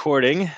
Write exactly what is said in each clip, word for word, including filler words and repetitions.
Recording.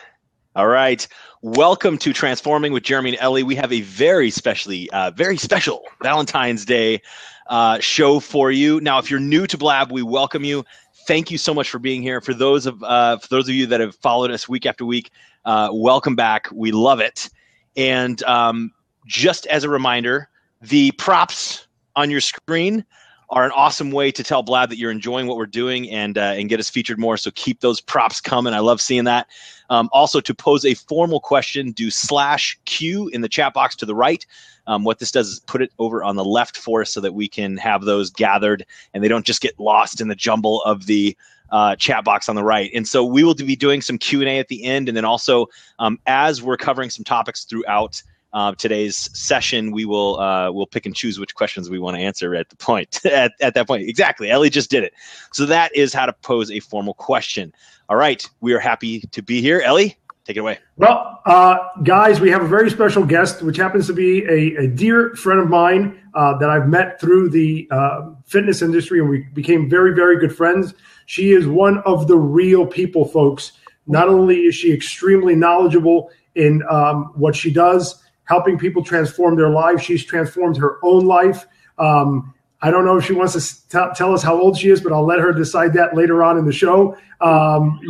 All right. Welcome to Transforming with Jeremy and Eli. We have a very specially, uh, very special Valentine's Day uh, show for you. Now, if you're new to Blab, we welcome you. Thank you so much for being here. For those of uh, for those of you that have followed us week after week, uh, welcome back. We love it. And um, just as a reminder, the props on your screen are an awesome way to tell Blab that you're enjoying what we're doing and uh, and get us featured more. So keep those props coming. I love seeing that. Um, also, to pose a formal question, do slash Q in the chat box to the right. Um, what this does is put it over on the left for us so that we can have those gathered and they don't just get lost in the jumble of the uh, chat box on the right. And so we will be doing some Q and A at the end. And then also, um, as we're covering some topics throughout Uh, today's session, we will uh, we'll pick and choose which questions we want to answer at the point at, at that point. Exactly. Ellie just did it. So that is how to pose a formal question. All right. We are happy to be here. Ellie, take it away. Well, uh, guys, we have a very special guest, which happens to be a, a dear friend of mine uh, that I've met through the uh, fitness industry, and we became very, very good friends. She is one of the real people, folks. Not only is she extremely knowledgeable in um, what she does, helping people transform their lives. She's transformed her own life. Um, I don't know if she wants to t- tell us how old she is, but I'll let her decide that later on in the show. Um,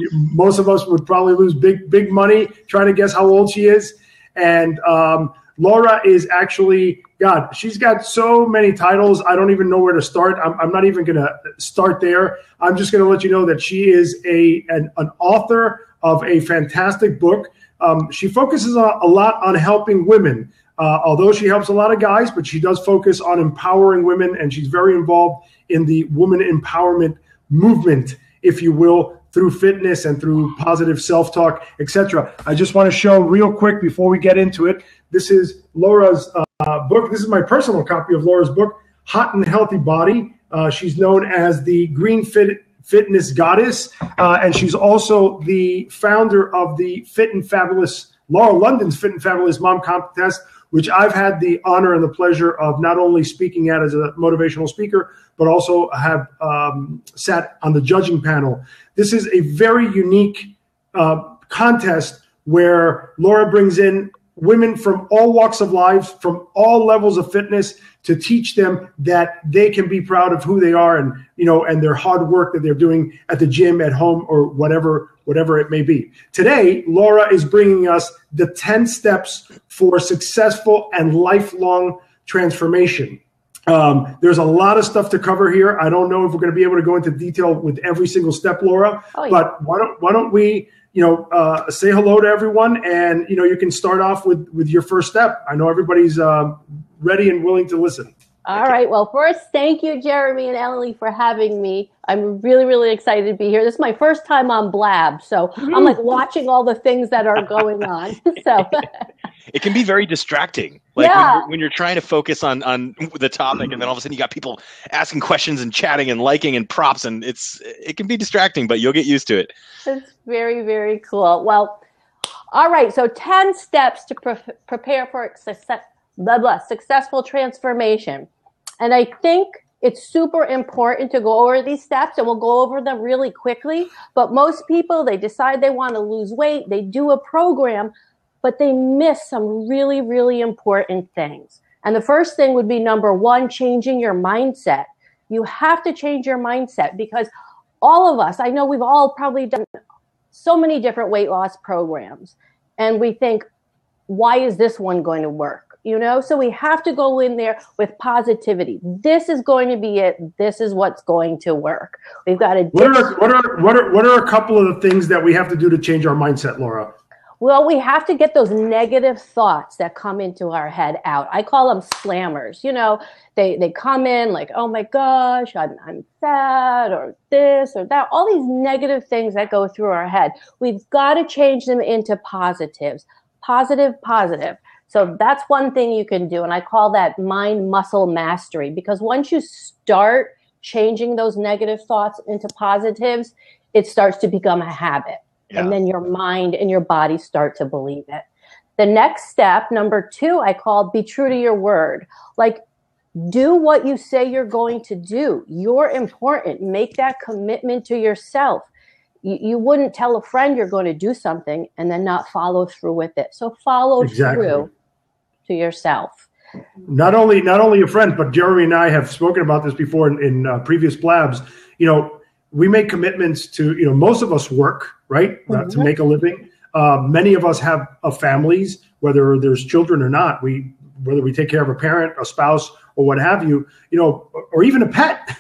most of us would probably lose big, big money trying to guess how old she is. And um, Laura is actually, God, she's got so many titles. I don't even know where to start. I'm, I'm not even going to start there. I'm just going to let you know that she is a an, an author of a fantastic book. Um, she focuses on, a lot on helping women, uh, although she helps a lot of guys, but she does focus on empowering women, and she's very involved in the woman empowerment movement, if you will, through fitness and through positive self-talk, et cetera. I just want to show real quick before we get into it, this is Laura's uh, book. This is my personal copy of Laura's book, Hot and Healthy Body. Uh, she's known as the Green Fit Fitness goddess, uh, and she's also the founder of the Fit and Fabulous, Laura London's Fit and Fabulous Mom Contest, which I've had the honor and the pleasure of not only speaking at as a motivational speaker, but also have um, sat on the judging panel. This is a very unique uh, contest where Laura brings in women from all walks of life, from all levels of fitness, to teach them that they can be proud of who they are and, you know, and their hard work that they're doing at the gym, at home, or whatever, whatever it may be. Today, Laura is bringing us the ten steps for successful and lifelong transformation. Um, there's a lot of stuff to cover here. I don't know if we're going to be able to go into detail with every single step, Laura, oh, yeah. but why don't, why don't we, you know, uh, say hello to everyone, and, you know, you can start off with, with your first step. I know everybody's uh, ready and willing to listen. All okay. right. Well, first, thank you, Jeremy and Ellie, for having me. I'm really, really excited to be here. This is my first time on Blab, so mm-hmm. I'm like watching all the things that are going on. So it can be very distracting. Like yeah. when, you're, when you're trying to focus on, on the topic, and then all of a sudden you got people asking questions and chatting and liking and props, and it's it can be distracting, but you'll get used to it. It's very, very cool. Well, all right. So ten steps to pre- prepare for success, blah, blah, successful transformation. And I think it's super important to go over these steps, and we'll go over them really quickly. But most people, they decide they want to lose weight. They do a program, but they miss some really, really important things. And the first thing would be number one, changing your mindset. You have to change your mindset, because all of us, I know we've all probably done so many different weight loss programs, and we think, why is this one going to work? You know, so we have to go in there with positivity. This is going to be it. This is what's going to work. We've got to. What are, what are, what are, what are a couple of the things that we have to do to change our mindset, Laura? Well, we have to get those negative thoughts that come into our head out. I call them slammers. You know, they they come in like, oh my gosh, I'm, I'm fat, or this or that. All these negative things that go through our head. We've got to change them into positives. Positive, positive. So that's one thing you can do. And I call that mind muscle mastery, because once you start changing those negative thoughts into positives, it starts to become a habit. Yeah. And then your mind and your body start to believe it. The next step, number two, I call be true to your word. Like, do what you say you're going to do. You're important. Make that commitment to yourself. you, you wouldn't tell a friend you're going to do something and then not follow through with it. So follow exactly. through to yourself. Not only not only a friend, but Jeremy and I have spoken about this before in, in uh, previous blabs. You know, we make commitments to, you know, most of us work, right, mm-hmm. uh, to make a living. Uh, many of us have uh, families, whether there's children or not. We whether we take care of a parent, a spouse, or what have you, you know, or even a pet.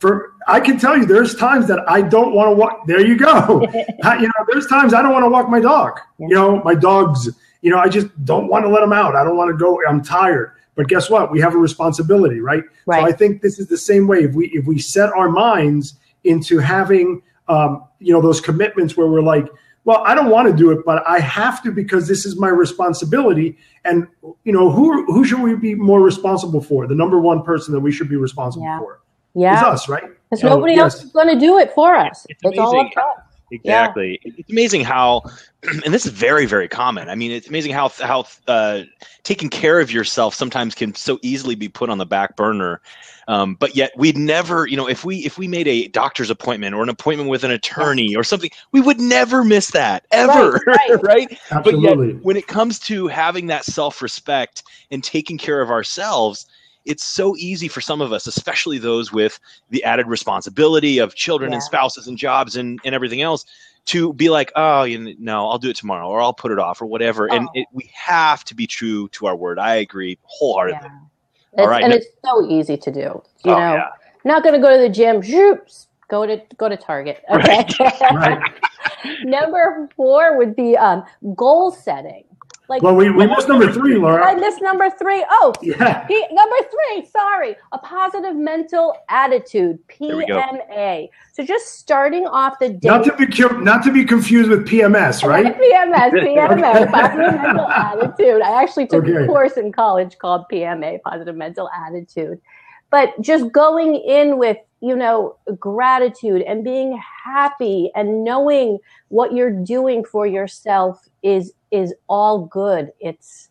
For I can tell you, there's times that I don't want to walk. There you go. I, you know, there's times I don't want to walk my dog. Yeah. You know, my dogs. You know, I just don't want to let them out. I don't want to go. I'm tired. But guess what? We have a responsibility, right? right? So I think this is the same way. If we if we set our minds into having, um, you know, those commitments where we're like, well, I don't want to do it, but I have to because this is my responsibility. And, you know, who who should we be more responsible for? The number one person that we should be responsible yeah. for yeah. is us, right? Because so, nobody yes. else is going to do it for us. It's, it's all up to us. Exactly. Yeah. It's amazing how, and this is very, very common. I mean, it's amazing how how uh, taking care of yourself sometimes can so easily be put on the back burner. Um, but yet we'd never, you know, if we if we made a doctor's appointment or an appointment with an attorney or something, we would never miss that ever, right? right. right? Absolutely. But yet, when it comes to having that self-respect and taking care of ourselves, it's so easy for some of us, especially those with the added responsibility of children yeah. and spouses and jobs and, and everything else, to be like, oh, you know, I'll do it tomorrow or I'll put it off or whatever. Oh. And it, we have to be true to our word. I agree wholeheartedly. Yeah. All right, and no- it's so easy to do. You oh, know, yeah. not going to go to the gym. Oops, go to go to Target. Okay. Right. right. Number four would be um, goal setting. Like, well, we, we missed number three, Laura. I missed number three. Oh, yeah. P- number three, sorry. A positive mental attitude, P M A. So just starting off the day. Not to be not to be confused with P M S, right? P M S, P M S, okay. Positive mental attitude. I actually took okay. a course in college called P M A, positive mental attitude. But just going in with, you know, gratitude and being happy and knowing what you're doing for yourself is is all good. It's,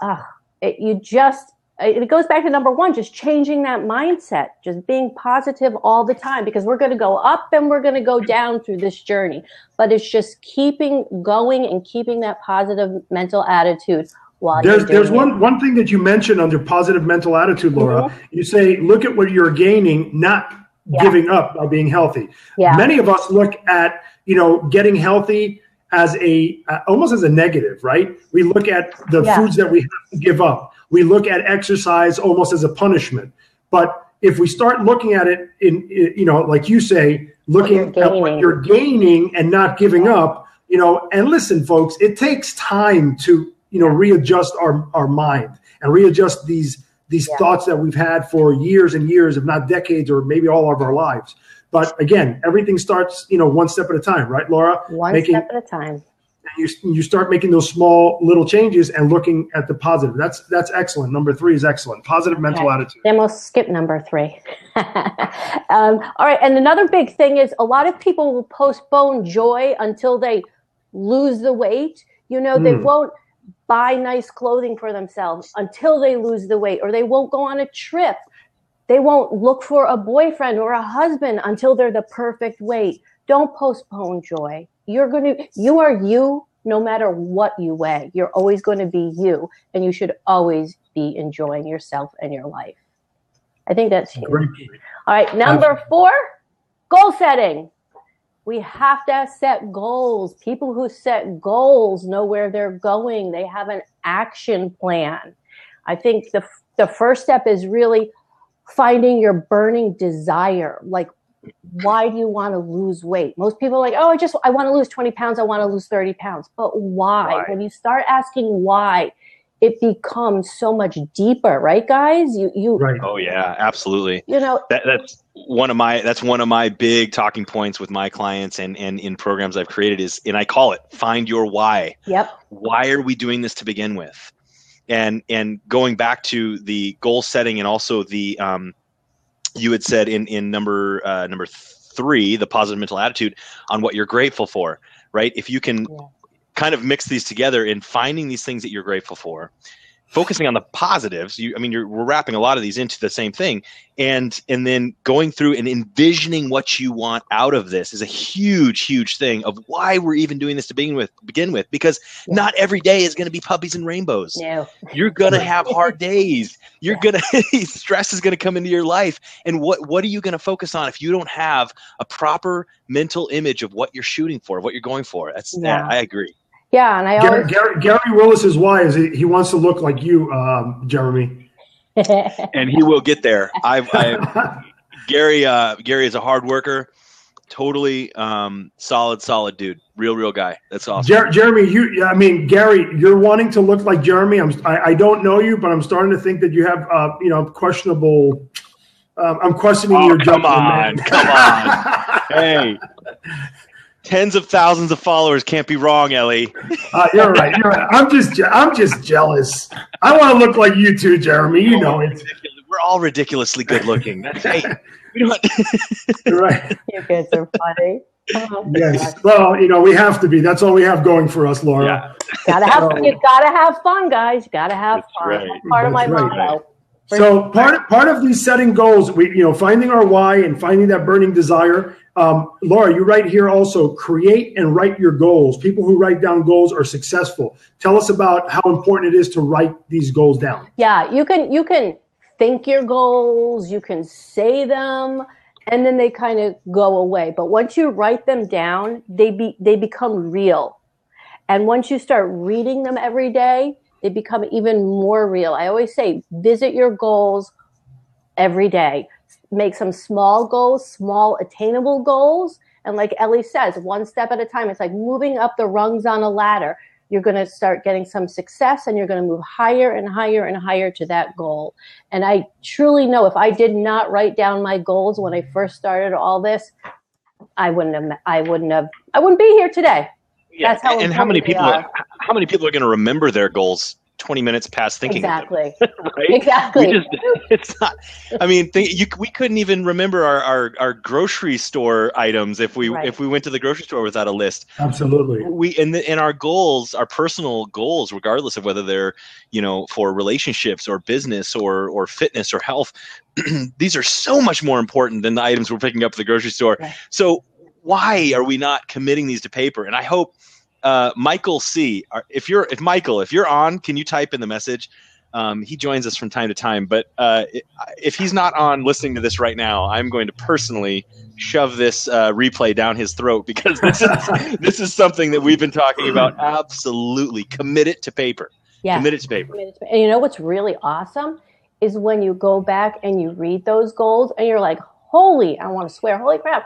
uh, it, you just, it goes back to number one, just changing that mindset, just being positive all the time, because we're going to go up and we're going to go down through this journey. But it's just keeping going and keeping that positive mental attitude while there's, you're doing There's one, one thing that you mentioned under positive mental attitude, Laura. Mm-hmm. You say, look at what you're gaining, not yeah. giving up by being healthy. Yeah. Many of us look at, you know, getting healthy as a uh, almost as a negative, right? We look at the yeah. foods that we have to give up. We look at exercise almost as a punishment. But if we start looking at it in, in you know, like you say, looking what at what you're gaining and not giving up, you know, and listen, folks, it takes time to, you know, readjust our, our mind and readjust these these yeah. thoughts that we've had for years and years, if not decades or maybe all of our lives. But again, everything starts, you know, one step at a time, right, Laura? One making, step at a time. You you start making those small little changes and looking at the positive. That's that's excellent. Number three is excellent. Positive okay. mental attitude. Then we'll skip number three. um, all right. And another big thing is a lot of people will postpone joy until they lose the weight. You know, they mm. won't buy nice clothing for themselves until they lose the weight, or they won't go on a trip. They won't look for a boyfriend or a husband until they're the perfect weight. Don't postpone joy. You're going to, you are you no matter what you weigh. You're always going to be you, and you should always be enjoying yourself and your life. I think that's huge. All right, number four, goal setting. We have to set goals. People who set goals know where they're going. They have an action plan. I think the the first step is really finding your burning desire. Like, why do you want to lose weight? Most people are like, oh, I just, I want to lose twenty pounds. I want to lose thirty pounds. But why? why? When you start asking why, it becomes so much deeper, right, guys? You, you, right. Oh yeah, absolutely. You know, that, that's one of my, that's one of my big talking points with my clients and, and in programs I've created is, and I call it find your why. Yep. Why are we doing this to begin with? And and going back to the goal setting and also the um, you had said in in number uh, number three, the positive mental attitude on what you're grateful for, right? If you can yeah. kind of mix these together in finding these things that you're grateful for, focusing on the positives. You, I mean, you're, we're wrapping a lot of these into the same thing. And and then going through and envisioning what you want out of this is a huge, huge thing of why we're even doing this to begin with, begin with because yeah. not every day is going to be puppies and rainbows. No. You're going to have hard days. You're yeah. going to, stress is going to come into your life. And what, what are you going to focus on if you don't have a proper mental image of what you're shooting for, what you're going for? That's yeah. I agree. Yeah, and I Gary, always Gary, Gary Willis's why is he, he wants to look like you, um, Jeremy, and he will get there. I've, I've Gary. Uh, Gary is a hard worker, totally um, solid, solid dude, real, real guy. That's awesome. Jer- Jeremy, you. I mean, Gary, you're wanting to look like Jeremy. I'm. I, I don't know you, but I'm starting to think that you have, uh, you know, questionable. Um, I'm questioning oh, your come on, come on, hey. Tens of thousands of followers can't be wrong, Ellie. Uh, you're right. You're right. I'm just, I'm just jealous. I want to look like you too, Jeremy. You oh, know it. We're all ridiculously good looking. That's hey, we don't. You're right. You guys are funny. Oh, yes. God. Well, you know we have to be. That's all we have going for us, Laura. Yeah. Gotta have. So, you gotta have fun, guys. Gotta have that's fun. Right. That's part that's of my right. motto. So part of, part of these setting goals, we you know finding our why and finding that burning desire. Um, Laura, you write here also, create and write your goals. People who write down goals are successful. Tell us about how important it is to write these goals down. Yeah, you can you can think your goals, you can say them, and then they kind of go away. But once you write them down, they be they become real. And once you start reading them every day, they become even more real. I always say, visit your goals every day. Make some small goals, small attainable goals. And like Ellie says, one step at a time. It's like moving up the rungs on a ladder. You're going to start getting some success and you're going to move higher and higher and higher to that goal. And I truly know if I did not write down my goals when I first started all this, I wouldn't have, I wouldn't have, I wouldn't be here today. Yeah. That's how and how many people are. How many people are going to remember their goals twenty minutes past thinking exactly of them, right? Exactly. We just, it's not. I mean, th- you, we couldn't even remember our, our, our grocery store items if we right. if we went to the grocery store without a list. Absolutely. We and the, and our goals, our personal goals, regardless of whether they're you know for relationships or business or or fitness or health, these are so much more important than the items we're picking up at the grocery store. Right. So why are we not committing these to paper? And I hope. Uh, Michael C, if you're, if Michael, if you're on, can you type in the message? Um, he joins us from time to time, but uh, if he's not on listening to this right now, I'm going to personally shove this uh, replay down his throat because this is, this is something that we've been talking about. Absolutely. Commit it to paper. Yeah. Commit it to paper. And you know what's really awesome is when you go back and you read those goals and you're like, holy, I want to swear, holy crap.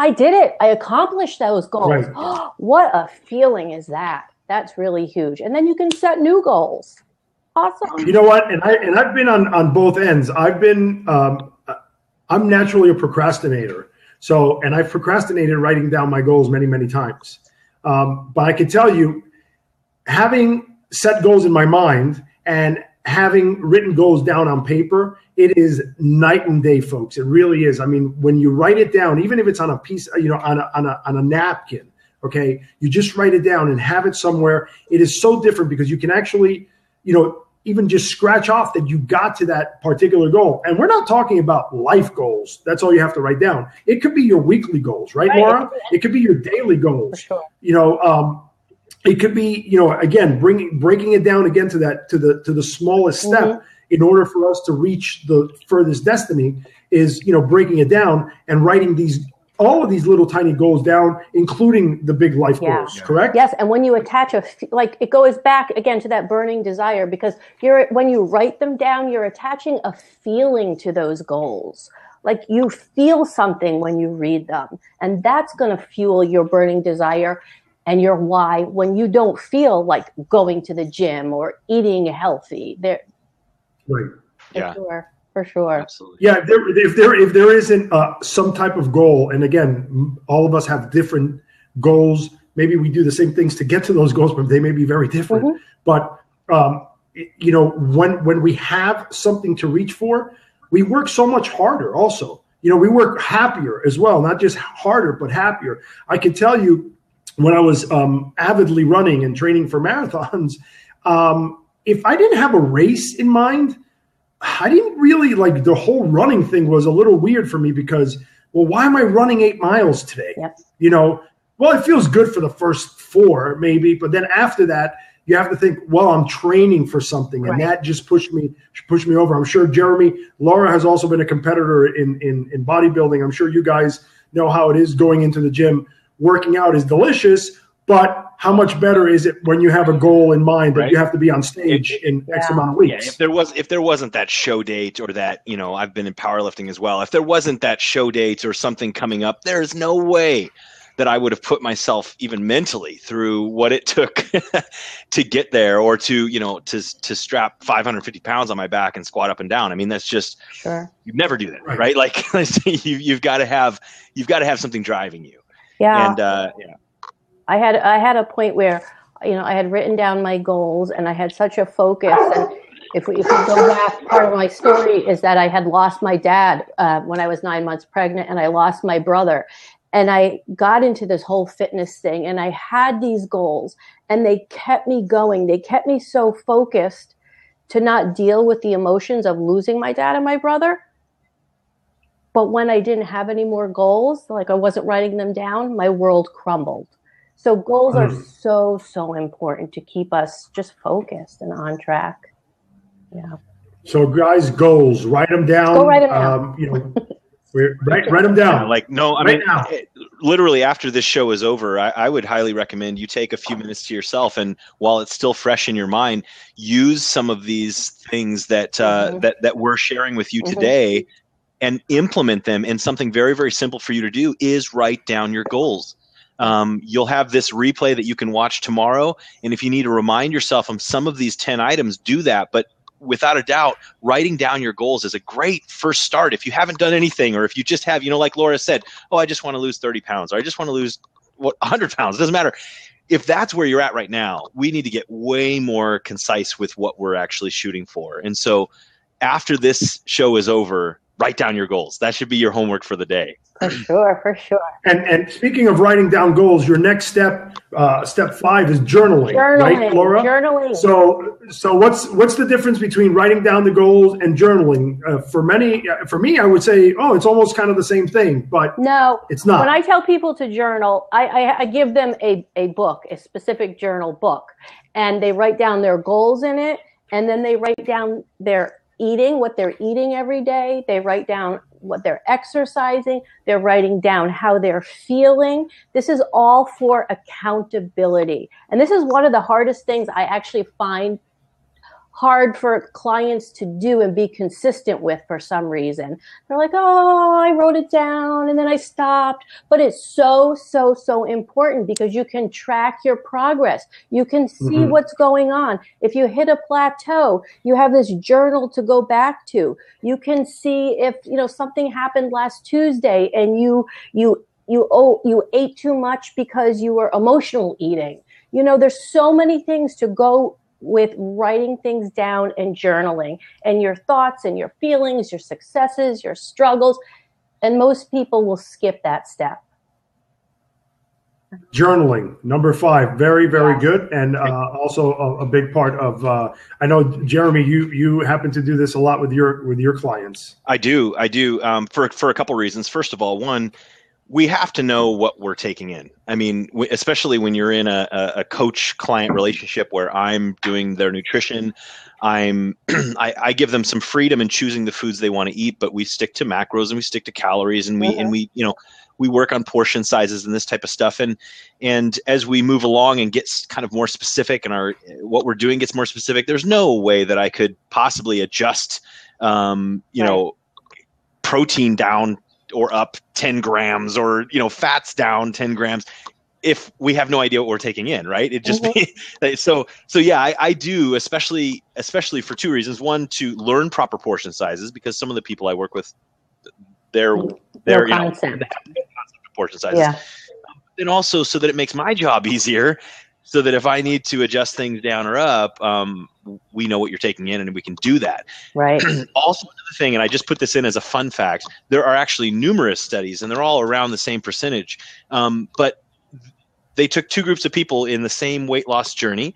I did it. I accomplished those goals. Right. Oh, what a feeling is that? That's really huge. And then you can set new goals. Awesome. You know what? And I and I've been on, on both ends. I've been um, I'm naturally a procrastinator. So and I've procrastinated writing down my goals many many times. Um, but I can tell you, having set goals in my mind and having written goals down on paper, it is night and day, folks. It really is. I mean, when you write it down, even if it's on a piece, you know, on a, on a, on a napkin, okay, you just write it down and have it somewhere. It is so different because you can actually, you know, even just scratch off that you got to that particular goal. And we're not talking about life goals. That's all you have to write down. It could be your weekly goals, right, right. Laura? It could be your daily goals. For sure. You know, um, it could be, you know, again, bringing breaking it down again to that to the to the smallest step mm-hmm. in order for us to reach the furthest destiny is, you know, breaking it down and writing these all of these little tiny goals down, including the big life yeah. goals. Yeah. Correct? Yes. And when you attach a like it goes back again to that burning desire, because you're when you write them down, you're attaching a feeling to those goals. Like you feel something when you read them, and that's going to fuel your burning desire. And your why when you don't feel like going to the gym or eating healthy. There, right? For yeah, sure, for sure. Absolutely. Yeah, if there if there, if there isn't uh, some type of goal, and again, all of us have different goals. Maybe we do the same things to get to those goals, but they may be very different. Mm-hmm. But um, you know, when when we have something to reach for, we work so much harder. Also, you know, we work happier as well, not just harder, but happier. I can tell you. When I was um, avidly running and training for marathons, um, if I didn't have a race in mind, I didn't really like the whole running thing was a little weird for me because, well, why am I running eight miles today? Yep. You know, well, it feels good for the first four maybe, but then after that, you have to think, well, I'm training for something. Right. And that just pushed me, pushed me over. I'm sure Jeremy, Laura has also been a competitor in, in, in bodybuilding. I'm sure you guys know how it is going into the gym. Working out is delicious, but how much better is it when you have a goal in mind that right. you have to be on stage it, in yeah. X amount of weeks? Yeah, if there was, if there wasn't that show date or that, you know, I've been in powerlifting as well. If there wasn't that show date or something coming up, there is no way that I would have put myself even mentally through what it took to get there, or to, you know, to to strap five hundred fifty pounds on my back and squat up and down. I mean, that's just, sure. you'd never do that, right? right? Like you, you've got to have, you've got to have something driving you. Yeah. And uh, yeah. I had, I had a point where, you know, I had written down my goals and I had such a focus. And if we, if we go back, part of my story is that I had lost my dad uh, when I was nine months pregnant, and I lost my brother. And I got into this whole fitness thing, and I had these goals, and they kept me going. They kept me so focused to not deal with the emotions of losing my dad and my brother. But when I didn't have any more goals, like I wasn't writing them down, my world crumbled. So goals are so, so important to keep us just focused and on track. Yeah. So guys, goals, write them down. Go write them down. Um, you know. We're, write, write them down. Yeah, like, no, I right mean, it, literally after this show is over, I, I would highly recommend you take a few minutes to yourself. And while it's still fresh in your mind, use some of these things that uh, mm-hmm. that, that we're sharing with you mm-hmm. today and implement them. And something very, very simple for you to do is write down your goals. Um, you'll have this replay that you can watch tomorrow. And if you need to remind yourself of some of these ten items, do that. But without a doubt, writing down your goals is a great first start. If you haven't done anything, or if you just have, you know, like Laura said, oh, I just want to lose thirty pounds, or I just want to lose what, one hundred pounds. It doesn't matter. If that's where you're at right now, we need to get way more concise with what we're actually shooting for. And so after this show is over, write down your goals. That should be your homework for the day. For sure, for sure. And and speaking of writing down goals, your next step, uh, step five, is journaling, journaling, right, Laura? Journaling. So so what's what's the difference between writing down the goals and journaling? Uh, for many, uh, for me, I would say, oh, it's almost kind of the same thing, but no, it's not. When I tell people to journal, I, I, I give them a, a book, a specific journal book, and they write down their goals in it, and then they write down their eating, what they're eating every day. They write down what they're exercising. They're writing down how they're feeling. This is all for accountability. And this is one of the hardest things I actually find hard for clients to do and be consistent with for some reason. They're like, oh, I wrote it down and then I stopped. But it's so, so, so important because you can track your progress. You can see mm-hmm. what's going on. If you hit a plateau, you have this journal to go back to. You can see if, you know, something happened last Tuesday and you, you, you, oh, you ate too much because you were emotional eating. You know, there's so many things to go with writing things down and journaling, and your thoughts and your feelings, your successes, your struggles. And most people will skip that step. Journaling, number five, very, very yeah. good. And uh, also a, a big part of, uh, I know, Jeremy, you you happen to do this a lot with your with your clients. I do, I do, um, for, for a couple of reasons. First of all, one, we have to know what we're taking in. I mean, we, especially when you're in a, a coach-client relationship where I'm doing their nutrition, I'm I, I give them some freedom in choosing the foods they want to eat, but we stick to macros and we stick to calories, and we mm-hmm. and we you know we work on portion sizes and this type of stuff. And and as we move along and get kind of more specific, and our what we're doing gets more specific, there's no way that I could possibly adjust, um, you right. know, protein down or up ten grams, or, you know, fats down ten grams if we have no idea what we're taking in, right? It just mm-hmm. so so yeah, I, I do, especially especially for two reasons. One, to learn proper portion sizes, because some of the people I work with, they're they're no you concept. know, they have no concept of portion sizes. Yeah. And also so that it makes my job easier, so that if I need to adjust things down or up, um, we know what you're taking in and we can do that. Right. Also, another thing, and I just put this in as a fun fact, there are actually numerous studies, and they're all around the same percentage. Um, but they took two groups of people in the same weight loss journey,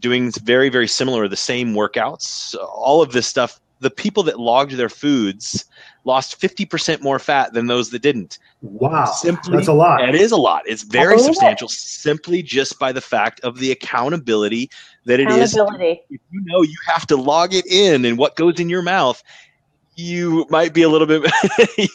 doing very, very similar, the same workouts, all of this stuff. The people that logged their foods lost fifty percent more fat than those that didn't. Wow. Simply, that's a lot. It is a lot. It's very substantial, simply just by the fact of the accountability that accountability. It is. If you know you have to log it in and what goes in your mouth, you might be a little bit,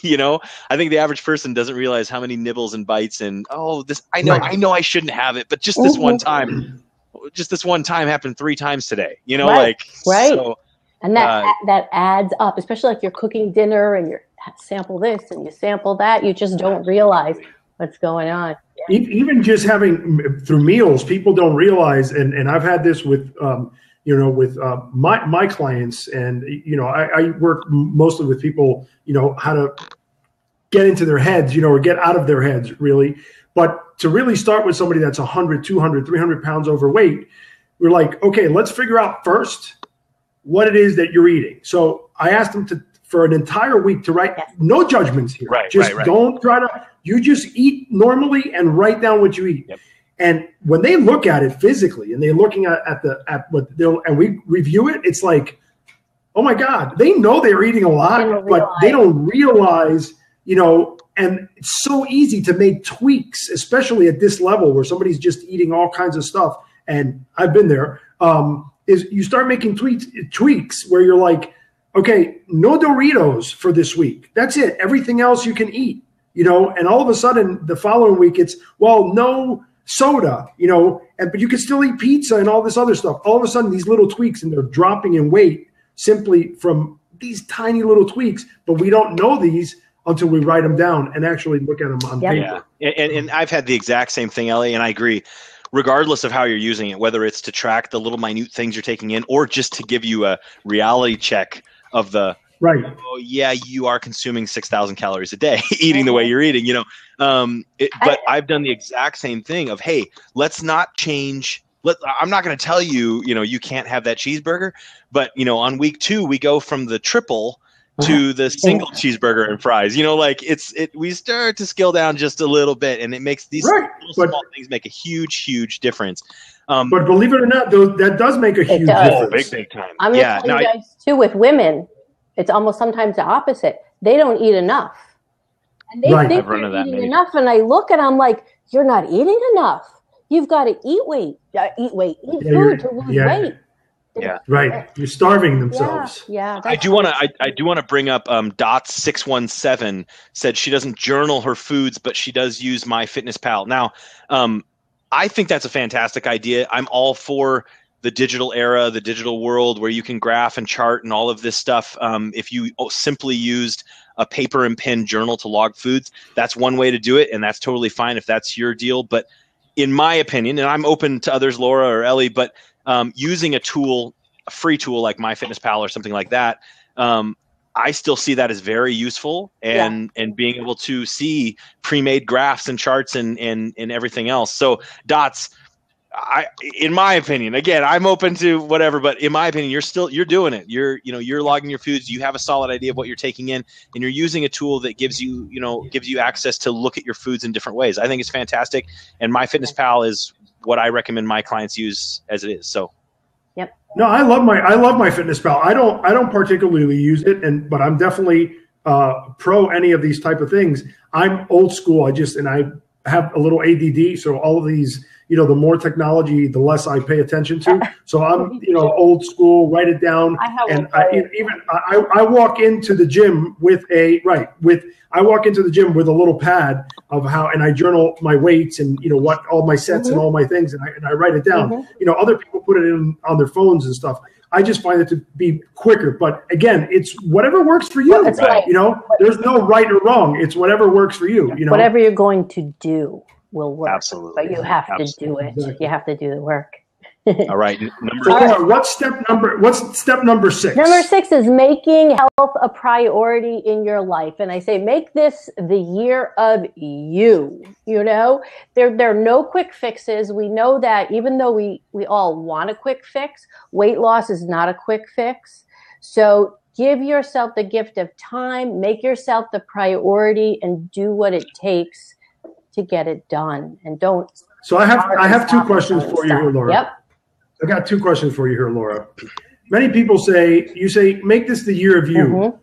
you know, I think the average person doesn't realize how many nibbles and bites and, oh, this, I know, right. I know I shouldn't have it, but just this mm-hmm. one time, just this one time happened three times today, you know, right. like, right. So, and that uh, that adds up, especially like you're cooking dinner and you sample this and you sample that. You just don't realize what's going on. Yeah. Even just having through meals, people don't realize. And, and I've had this with, um, you know, with uh, my my clients, and, you know, I, I work mostly with people, you know, how to get into their heads, you know, or get out of their heads, really. But to really start with somebody that's one hundred, two hundred, three hundred pounds overweight, we're like, okay, let's figure out first what it is that you're eating. So I asked them to, for an entire week, to write no judgments here. Right, just right, right. Don't try to, you just eat normally and write down what you eat. Yep. And when they look at it physically and they're looking at, at the, at what they'll, and we review it, it's like, oh my God, they know they're eating a lot, they but they don't realize, you know, and it's so easy to make tweaks, especially at this level where somebody's just eating all kinds of stuff. And I've been there. Um, is you start making tweaks, tweaks where you're like, okay, no Doritos for this week. That's it. Everything else you can eat, you know, and all of a sudden the following week it's, well, no soda, you know, and, but you can still eat pizza and all this other stuff. All of a sudden these little tweaks, and they're dropping in weight simply from these tiny little tweaks, but we don't know these until we write them down and actually look at them on yep. paper. Yeah. And, and I've had the exact same thing, Ellie, and I agree. Regardless of how you're using it, whether it's to track the little minute things you're taking in or just to give you a reality check of the, right. oh, yeah, you are consuming six thousand calories a day, eating the way you're eating, you know. Um, it, but I've done the exact same thing of, hey, let's not change. Let, I'm not going to tell you, you know, you can't have that cheeseburger. But, you know, on week two, we go from the triple to the single cheeseburger and fries, you know, like it's it. We start to scale down just a little bit, and it makes these right. small, but, small things make a huge, huge difference. Um, but believe it or not, though, that does make a huge does. difference, big, big time. I'm going yeah, to tell you guys I, too with women, it's almost sometimes the opposite. They don't eat enough, and they right. think they're eating maybe. enough. And I look, and I'm like, you're not eating enough. You've got to eat weight, uh, eat weight, eat yeah, food to lose yeah. weight. Yeah. Right. You're starving themselves. Yeah. yeah I do want to. I, I do want to bring up. Um, Dot six one seven said she doesn't journal her foods, but she does use MyFitnessPal. Now, um, I think that's a fantastic idea. I'm all for the digital era, the digital world where you can graph and chart and all of this stuff. Um, if you simply used a paper and pen journal to log foods, that's one way to do it, and that's totally fine if that's your deal. But in my opinion, and I'm open to others, Laura or Ellie, but Um, using a tool, a free tool like MyFitnessPal or something like that, um, I still see that as very useful, and yeah. and being able to see pre-made graphs and charts and and and everything else. So Dots, I in my opinion, again, I'm open to whatever, but in my opinion, you're still you're doing it. You're you know you're logging your foods. You have a solid idea of what you're taking in, and you're using a tool that gives you you know gives you access to look at your foods in different ways. I think it's fantastic, and MyFitnessPal is what I recommend my clients use as it is. So, yep. No, I love my, I love MyFitnessPal. I don't, I don't particularly use it, and, but I'm definitely uh, pro any of these type of things. I'm old school. I just, and I have a little A D D. So all of these, you know, the more technology, the less I pay attention to. So I'm, you know, old school, write it down. I have and I, even I, I walk into the gym with a, right. With, I walk into the gym with a little pad of how, and I journal my weights and, you know, what all my sets mm-hmm. and all my things. And I, and I write it down, mm-hmm. you know, other people put it in on their phones and stuff. I just find it to be quicker, but again, it's whatever works for you, right. Right. you know, there's no right or wrong. It's whatever works for you, you know, whatever you're going to do will work. Absolutely. But you have Absolutely. to do it. Exactly. You have to do the work. All right. Number so, right. What's step number, what's step number six? Number six is making health a priority in your life. And I say, make this the year of you, you know, there, there are no quick fixes. We know that even though we, we all want a quick fix, weight loss is not a quick fix. So give yourself the gift of time, make yourself the priority, and do what it takes to get it done. And don't So I have I have two questions for you here, Laura. Yep. I got two questions for you here, Laura. Many people say, you say, make this the year of you. Mm-hmm.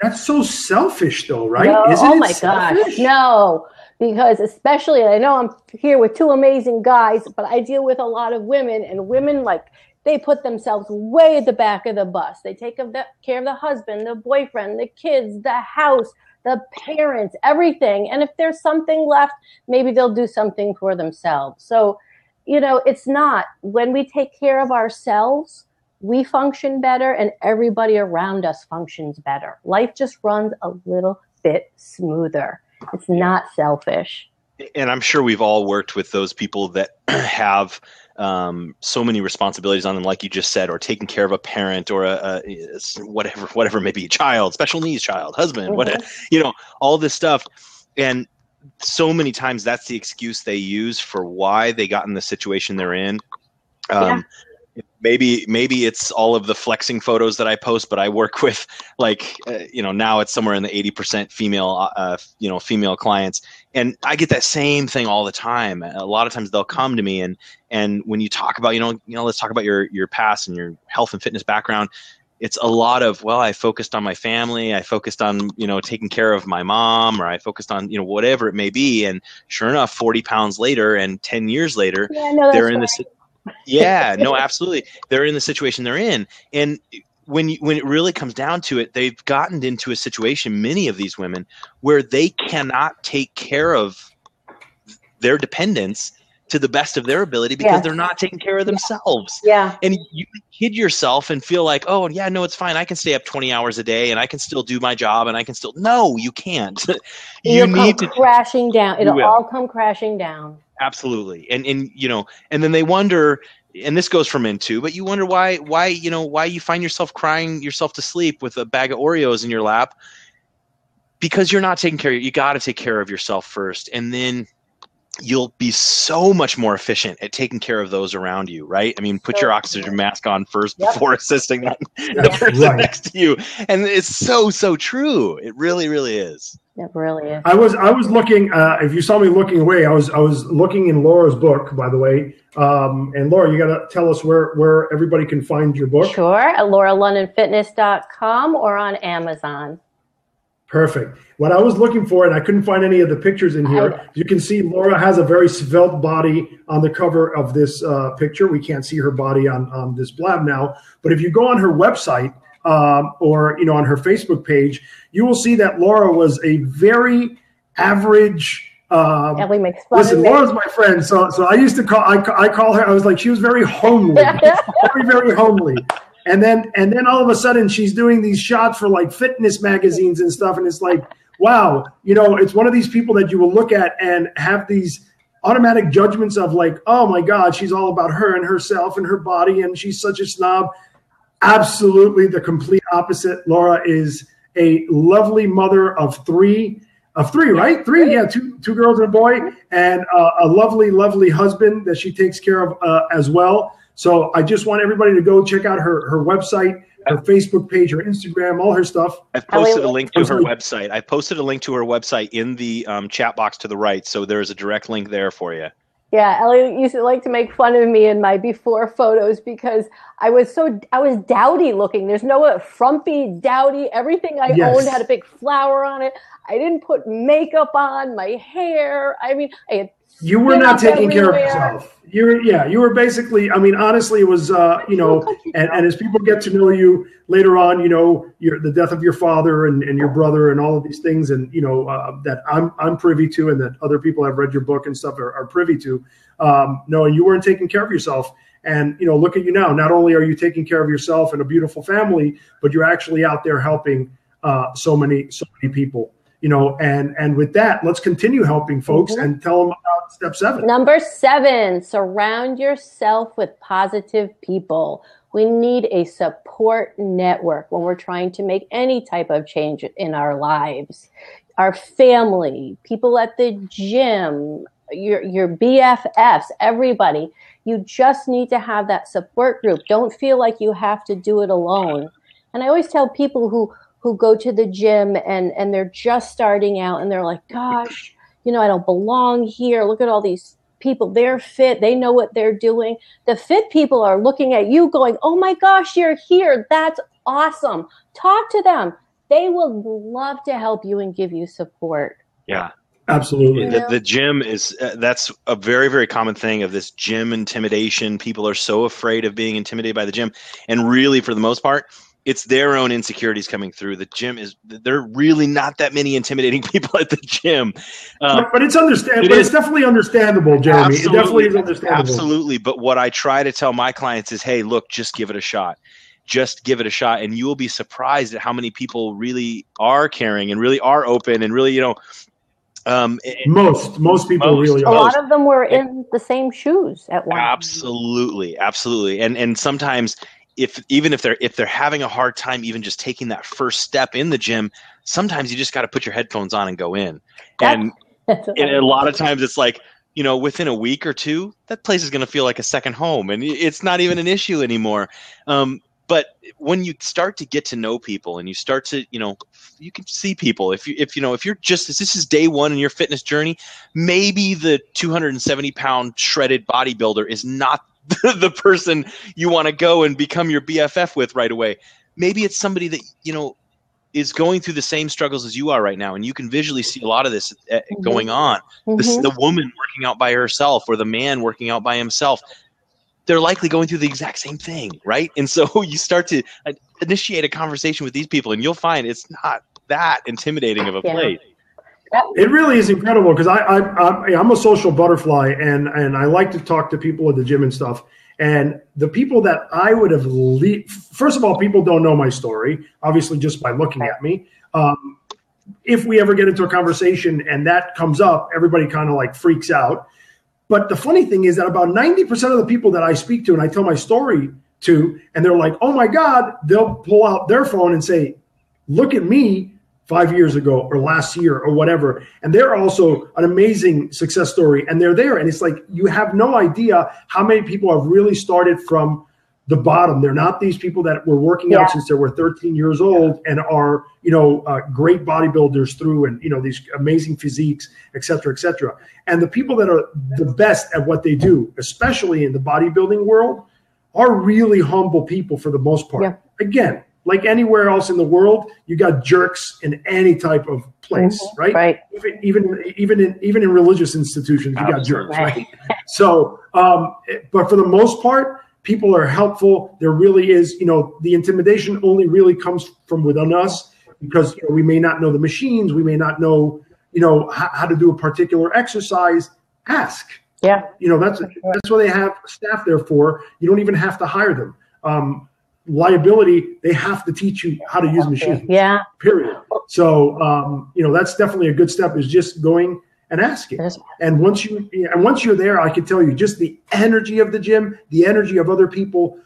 That's so selfish though, right? No, Isn't oh my selfish? gosh, no. Because especially, and I know I'm here with two amazing guys, but I deal with a lot of women, and women, like, they put themselves way at the back of the bus. They take care of the husband, the boyfriend, the kids, the house, the parents, everything. And if there's something left, maybe they'll do something for themselves. So, you know, it's not. When we take care of ourselves, we function better, and everybody around us functions better. Life just runs a little bit smoother. It's not selfish. And I'm sure we've all worked with those people that have um, so many responsibilities on them, like you just said, or taking care of a parent or a, a whatever, whatever, maybe a child, special needs child, husband, mm-hmm. whatever, you know, all this stuff. And so many times that's the excuse they use for why they got in the situation they're in. Um, yeah. Maybe, maybe it's all of the flexing photos that I post, but I work with, like, uh, you know, now it's somewhere in the eighty percent female, uh, you know, female clients. And I get that same thing all the time. A lot of times they'll come to me and, and when you talk about, you know, you know, let's talk about your, your past and your health and fitness background. It's a lot of, well, I focused on my family. I focused on, you know, taking care of my mom, or I focused on, you know, whatever it may be. And sure enough, forty pounds later and ten years later, yeah, no, they're in right. this. Yeah, no, absolutely. They're in the situation they're in. And when you, when it really comes down to it, they've gotten into a situation, many of these women, where they cannot take care of their dependents to the best of their ability because yeah. they're not taking care of themselves. Yeah. And you kid yourself and feel like, oh, yeah, no, it's fine. I can stay up twenty hours a day and I can still do my job and I can still – no, you can't. you It'll need come to crashing down. It'll all come crashing down. Absolutely. And, and, you know, and then they wonder, and this goes for men too, but you wonder why, why, you know, why you find yourself crying yourself to sleep with a bag of Oreos in your lap, because you're not taking care of, you got to take care of yourself first. And then you'll be so much more efficient at taking care of those around you. Right. I mean, put so, your oxygen mask on first yep. before assisting yep. the yep. person right. next to you. And it's so, so true. It really, really is. It really is. I was I was looking. Uh, if you saw me looking away, I was I was looking in Laura's book, by the way. Um, and Laura, you got to tell us where where everybody can find your book. Sure, at laura london fitness dot com or on Amazon. Perfect. What I was looking for, and I couldn't find any of the pictures in here. You can see Laura has a very svelte body on the cover of this uh, picture. We can't see her body on on this blab now, but if you go on her website. Um, or, you know, on her Facebook page, you will see that Laura was a very average. Um, yeah, we make fun listen, of Laura's my friend, so so I used to call I, I call her. I was like, she was very homely, very very homely. And then and then all of a sudden, she's doing these shots for like fitness magazines and stuff, and it's like, wow, you know, it's one of these people that you will look at and have these automatic judgments of like, oh my God, she's all about her and herself and her body, and she's such a snob. Absolutely the complete opposite. Laura is a lovely mother of three, of three, right? Three, yeah, two two girls and a boy, and uh, a lovely, lovely husband that she takes care of uh, as well. So I just want everybody to go check out her, her website, her Facebook page, her Instagram, all her stuff. I've posted a link to her website. I posted a link to her website in the um, chat box to the right, so there is a direct link there for you. Yeah, Ellie used to like to make fun of me in my before photos because I was so, I was dowdy looking. There's no frumpy, dowdy. Everything I yes. owned had a big flower on it. I didn't put makeup on, my hair. I mean, I had You were not taking everywhere. care of yourself. You were, yeah, you were basically, I mean, honestly, it was, uh, you know, and, and as people get to know you later on, you know, your, the death of your father and, and your brother and all of these things, and, you know, uh, that I'm I'm privy to and that other people have read your book and stuff are, are privy to. Um, no, you weren't taking care of yourself. And, you know, look at you now. Not only are you taking care of yourself and a beautiful family, but you're actually out there helping uh, so many, so many people. You know, and, and with that, let's continue helping folks mm-hmm. and tell them about step seven. Number seven, surround yourself with positive people. We need a support network when we're trying to make any type of change in our lives. Our family, people at the gym, your your B F Fs, everybody. You just need to have that support group. Don't feel like you have to do it alone. And I always tell people who who go to the gym and, and they're just starting out and they're like, gosh, you know, I don't belong here. Look at all these people, they're fit, they know what they're doing. The fit people are looking at you going, oh my gosh, you're here, that's awesome. Talk to them. They will love to help you and give you support. Yeah. Absolutely. The, the gym is, uh, that's a very, very common thing of this gym intimidation. People are so afraid of being intimidated by the gym. And really, for the most part, it's their own insecurities coming through. The gym is, there are really not that many intimidating people at the gym. Um, but, but it's understandable. It but it's definitely understandable, Jeremy. It definitely is understandable. Absolutely. But what I try to tell my clients is, hey, look, just give it a shot. Just give it a shot, and you will be surprised at how many people really are caring and really are open and really, you know, Um, most, most people most, really are. A lot of them were in the same shoes at once. Absolutely. Absolutely. And, and sometimes if, even if they're, if they're having a hard time, even just taking that first step in the gym, sometimes you just got to put your headphones on and go in. And, that's, that's and a lot of times it's like, you know, within a week or two, that place is going to feel like a second home, and it's not even an issue anymore. Um, But when you start to get to know people and you start to, you know, you can see people. If you, if you know, if you're just, if this is day one in your fitness journey, maybe the two hundred seventy pound shredded bodybuilder is not the person you want to go and become your B F F with right away. Maybe it's somebody that, you know, is going through the same struggles as you are right now. And you can visually see a lot of this mm-hmm. going on. Mm-hmm. This, the woman working out by herself or the man working out by himself. They're likely going through the exact same thing, right? And so you start to initiate a conversation with these people, and you'll find it's not that intimidating of a yeah. place. It really is incredible, because I, I, I'm a social butterfly, and, and I like to talk to people at the gym and stuff. And the people that I would have le- – first of all, people don't know my story, obviously, just by looking at me. Um, if we ever get into a conversation and that comes up, everybody kind of like freaks out. But the funny thing is that about ninety percent of the people that I speak to and I tell my story to, and they're like, oh my God, they'll pull out their phone and say, look at me five years ago or last year or whatever. And they're also an amazing success story, and they're there. And it's like, you have no idea how many people have really started from the bottom. They're not these people that were working yeah. out since they were thirteen years old yeah. and are, you know, uh, great bodybuilders through, and, you know, these amazing physiques, et cetera, et cetera. And the people that are the best at what they do, especially in the bodybuilding world, are really humble people for the most part. Yeah. Again, like anywhere else in the world, you got jerks in any type of place, mm-hmm. right? Right. Even even even in even in religious institutions, you got jerks, right? So, um, but for the most part, people are helpful. There really is, you know, the intimidation only really comes from within us, because, you know, we may not know the machines. We may not know, you know, h- how to do a particular exercise. Ask. Yeah. You know, that's that's what they have staff there for. You don't even have to hire them. Um, liability, they have to teach you how to use machines. Yeah. Period. So, um, you know, that's definitely a good step, is just going and ask it. And once you and once you're there, I can tell you, just the energy of the gym, the energy of other people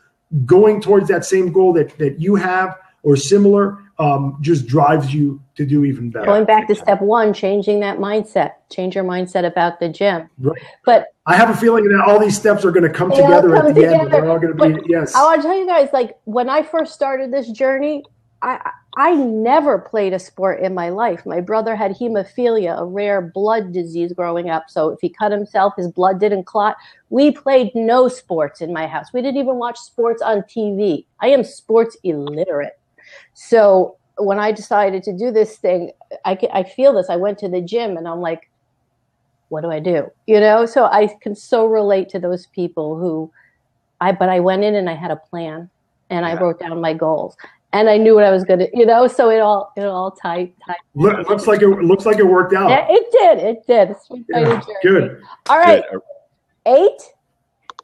going towards that same goal that, that you have or similar, um, just drives you to do even better. Going back to step one, changing that mindset. Change your mindset about the gym. Right. But I have a feeling that all these steps are going to come together at the together. end. They're all going to be but yes. I'll tell you guys, like when I first started this journey, I. I never played a sport in my life. My brother had hemophilia, a rare blood disease growing up. So if he cut himself, his blood didn't clot. We played no sports in my house. We didn't even watch sports on T V. I am sports illiterate. So when I decided to do this thing, I, I feel this. I went to the gym and I'm like, what do I do? You know, so I can so relate to those people who I, but I went in and I had a plan, and yeah. I wrote down my goals. And I knew what I was going to, you know, so it all, it all tied. tied. Look, looks like it looks like it worked out. Yeah, it did. It did. It's yeah, good. All right. Good. Eight.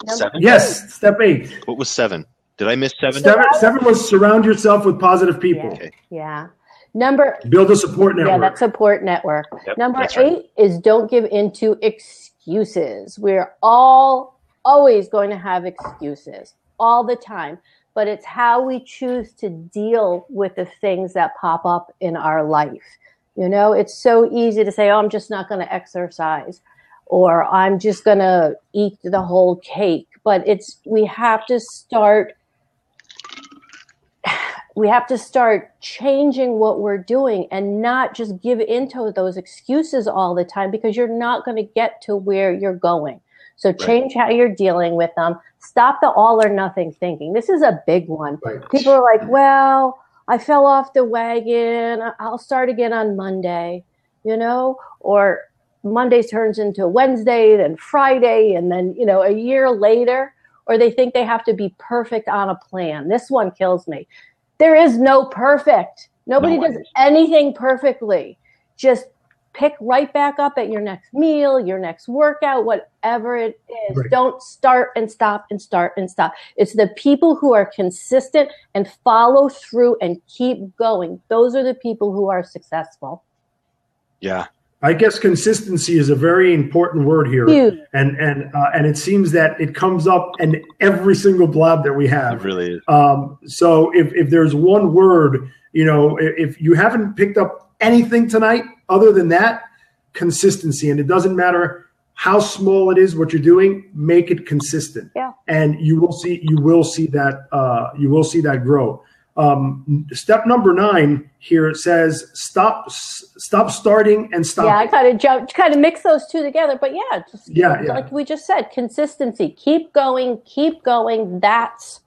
Seven. Yes. Eight. Step eight. What was seven? Did I miss seven? Seven, seven was surround yourself with positive people. Yeah. Okay. yeah. Number. Build a support network. Yeah, that support network. Yep, Number eight right. is don't give in to excuses. We're all always going to have excuses all the time. But it's how we choose to deal with the things that pop up in our life. You know, it's so easy to say, oh, I'm just not going to exercise, or I'm just going to eat the whole cake. But it's, we have to start, we have to start changing what we're doing and not just give into those excuses all the time, because you're not going to get to where you're going. So change right. how you're dealing with them. Stop the all or nothing thinking. This is a big one. Right. People are like, well, I fell off the wagon. I'll start again on Monday, you know, or Monday turns into Wednesday, then Friday, and then, you know, a year later, or they think they have to be perfect on a plan. This one kills me. There is no perfect. Nobody no does anything perfectly. Just pick right back up at your next meal, your next workout, whatever it is. Right. Don't start and stop and start and stop. It's the people who are consistent and follow through and keep going. Those are the people who are successful. Yeah. I guess consistency is a very important word here. Huge. And and uh, and it seems that it comes up in every single blab that we have. It really is. Um, so if, if there's one word, you know, if, if you haven't picked up anything tonight other than that, consistency. And it doesn't matter how small it is, what you're doing, make it consistent. Yeah. And you will see you will see that uh, you will see that grow. Um, step number nine here, it says stop, s- stop starting and stop. Yeah, I kind of jump, kind of mix those two together, but yeah, just yeah, yeah, like we just said, consistency, keep going, keep going. That's,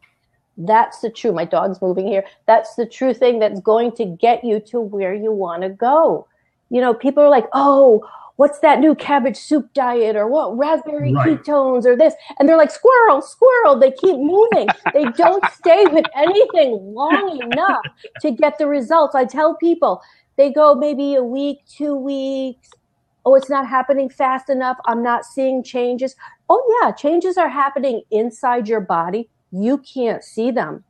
that's the true, my dog's moving here. That's the true thing that's going to get you to where you want to go. You know, people are like, oh, what's that new cabbage soup diet, or what raspberry right. ketones or this? And they're like, squirrel, squirrel. They keep moving. They don't stay with anything long enough to get the results. I tell people, they go maybe a week, two weeks. Oh, it's not happening fast enough. I'm not seeing changes. Oh yeah, changes are happening inside your body. You can't see them.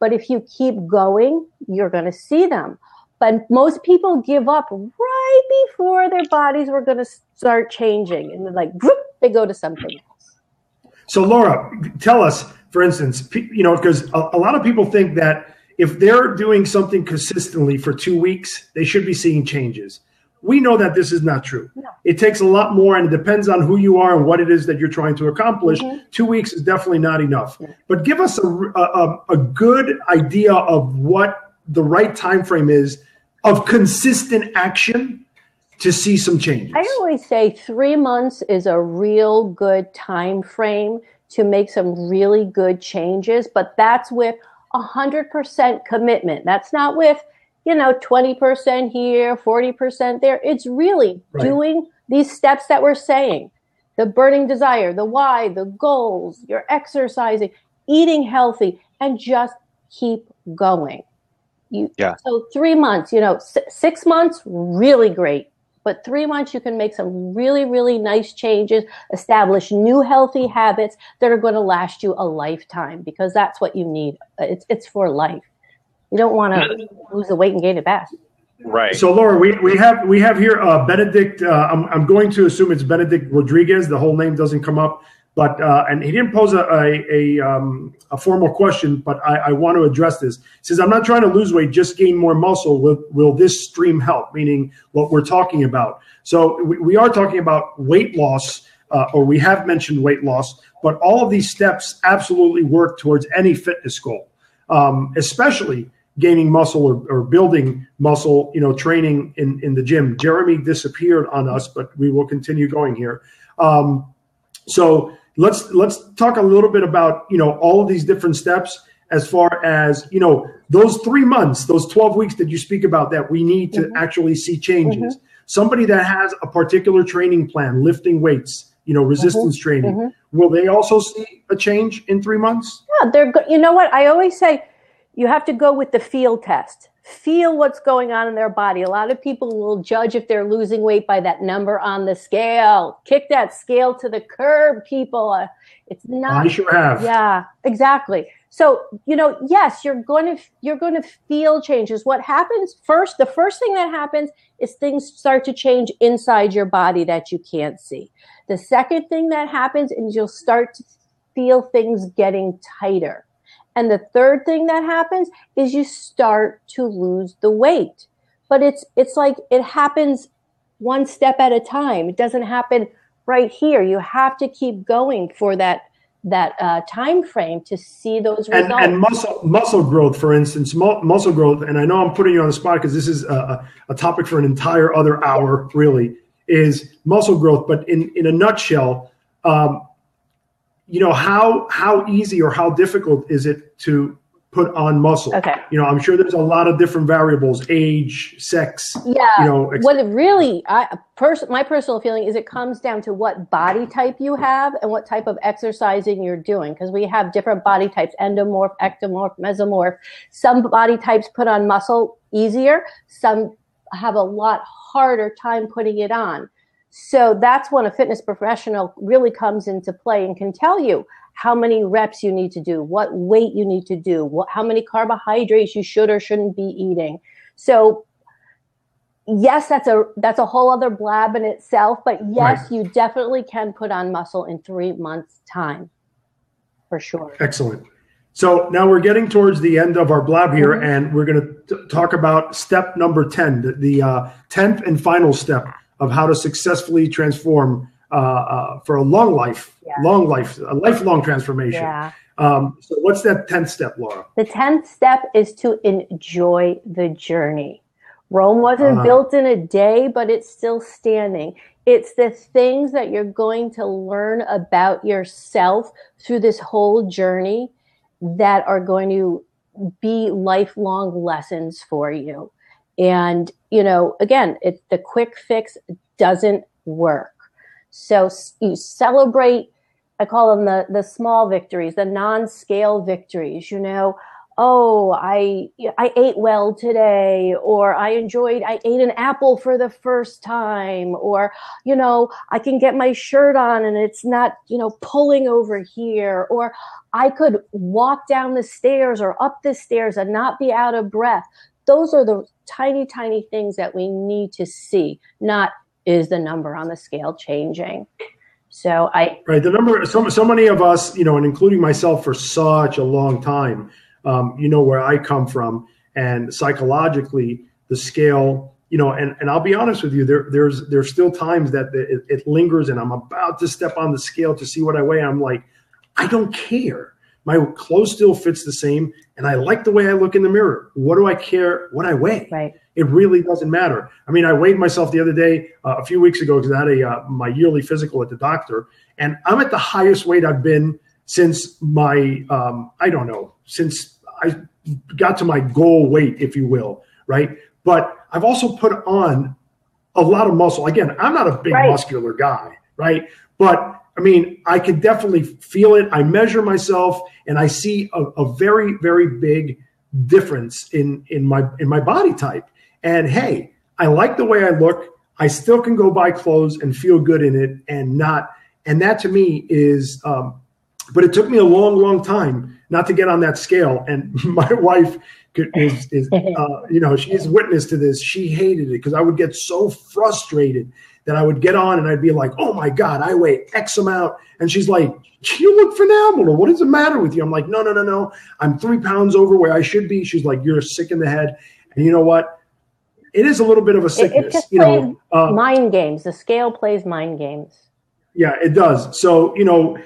But if you keep going, you're going to see them. But most people give up right before their bodies were going to start changing. And they're like, whoop, they go to something else. So, Laura, tell us, for instance, you know, because a, a lot of people think that if they're doing something consistently for two weeks, they should be seeing changes. We know that this is not true. No. It takes a lot more, and it depends on who you are and what it is that you're trying to accomplish. Mm-hmm. Two weeks is definitely not enough. Yeah. But give us a, a, a good idea of what the right time frame is of consistent action to see some changes. I always say three months is a real good time frame to make some really good changes, but that's with one hundred percent commitment. That's not with, you know, twenty percent here, forty percent there. It's really right. doing these steps that we're saying, the burning desire, the why, the goals, you're exercising, eating healthy, and just keep going. You, yeah. So three months, you know, s- six months, really great. But three months, you can make some really, really nice changes, establish new healthy habits that are going to last you a lifetime, because that's what you need. It's it's for life. You don't want to lose the weight and gain it back. Right. So, Laura, we, we have we have here uh, Benedict. Uh, I'm I'm going to assume it's Benedict Rodriguez. The whole name doesn't come up, but uh, and he didn't pose a a, a, um, a formal question, but I, I want to address this. He says, I'm not trying to lose weight, just gain more muscle. Will, will this stream help? Meaning what we're talking about. So we, we are talking about weight loss, uh, or we have mentioned weight loss, but all of these steps absolutely work towards any fitness goal, um, especially gaining muscle or, or building muscle, you know, training in, in the gym. Jeremy disappeared on us, but we will continue going here. Um, so Let's let's talk a little bit about, you know, all of these different steps as far as, you know, those three months, those twelve weeks that you speak about that we need to mm-hmm. actually see changes. Mm-hmm. Somebody that has a particular training plan, lifting weights, you know, resistance mm-hmm. training, mm-hmm. will they also see a change in three months? Yeah, they're go- you know what? I always say you have to go with the feel test. Feel what's going on in their body. A lot of people will judge if they're losing weight by that number on the scale. Kick that scale to the curb, people. It's not. I sure have. Yeah, exactly. So, you know, yes, you're going to you're going to feel changes. What happens first, the first thing that happens is things start to change inside your body that you can't see. The second thing that happens is you'll start to feel things getting tighter. And the third thing that happens is you start to lose the weight. But it's it's like it happens one step at a time. It doesn't happen right here. You have to keep going for that that uh, time frame to see those results. And, and muscle muscle growth, for instance, mu- muscle growth, and I know I'm putting you on the spot because this is a, a topic for an entire other hour, really, is muscle growth. But in, in a nutshell, um, you know, how how easy or how difficult is it to put on muscle? Okay. You know, I'm sure there's a lot of different variables, age, sex. Yeah. You know, ex- what it really, I, pers- my personal feeling is it comes down to what body type you have and what type of exercising you're doing. Because we have different body types, endomorph, ectomorph, mesomorph. Some body types put on muscle easier. Some have a lot harder time putting it on. So that's when a fitness professional really comes into play and can tell you how many reps you need to do, what weight you need to do, what, how many carbohydrates you should or shouldn't be eating. So yes, that's a that's a whole other blab in itself, but yes, right. You definitely can put on muscle in three months' time, for sure. Excellent. So now we're getting towards the end of our blab here, mm-hmm. and we're going to talk about step number ten, the, the uh, tenth and final step of how to successfully transform uh, uh, for a long life, yeah. long life, a lifelong transformation. Yeah. Um, so what's that tenth step, Laura? The tenth step is to enjoy the journey. Rome wasn't uh, built in a day, but it's still standing. It's the things that you're going to learn about yourself through this whole journey that are going to be lifelong lessons for you. And, you know, again, it, the quick fix doesn't work. So you celebrate, I call them the, the small victories, the non-scale victories, you know, oh, I I ate well today, or I enjoyed, I ate an apple for the first time, or, you know, I can get my shirt on and it's not, you know, pulling over here, or I could walk down the stairs or up the stairs and not be out of breath. Those are the tiny, tiny things that we need to see, not is the number on the scale changing. So I... Right, the number, so, so many of us, you know, and including myself for such a long time, um, you know where I come from, and psychologically, the scale, you know, and, and I'll be honest with you, there there's there's still times that it, it lingers, and I'm about to step on the scale to see what I weigh, and I'm like, I don't care. My clothes still fits the same, and I like the way I look in the mirror. What do I care what I weigh? Right. It really doesn't matter. I mean, I weighed myself the other day, uh, a few weeks ago, because I had a, uh, my yearly physical at the doctor, and I'm at the highest weight I've been since my, um, I don't know, since I got to my goal weight, if you will, right? But I've also put on a lot of muscle. Again, I'm not a big right. muscular guy, right? But I mean, I can definitely feel it. I measure myself, and I see a, a very, very big difference in, in my in my body type. And hey, I like the way I look. I still can go buy clothes and feel good in it, and not. And that to me is. Um, but it took me a long, long time not to get on that scale. And my wife could, is, is uh, you know, she's witness to this. She hated it because I would get so frustrated that I would get on and I'd be like, oh my God, I weigh X amount. And she's like, you look phenomenal. What is the matter with you? I'm like, no, no, no, no. I'm three pounds over where I should be. She's like, you're sick in the head. And you know what? It is a little bit of a sickness. It just you plays know, uh, mind games. The scale plays mind games. Yeah, it does. So, you know,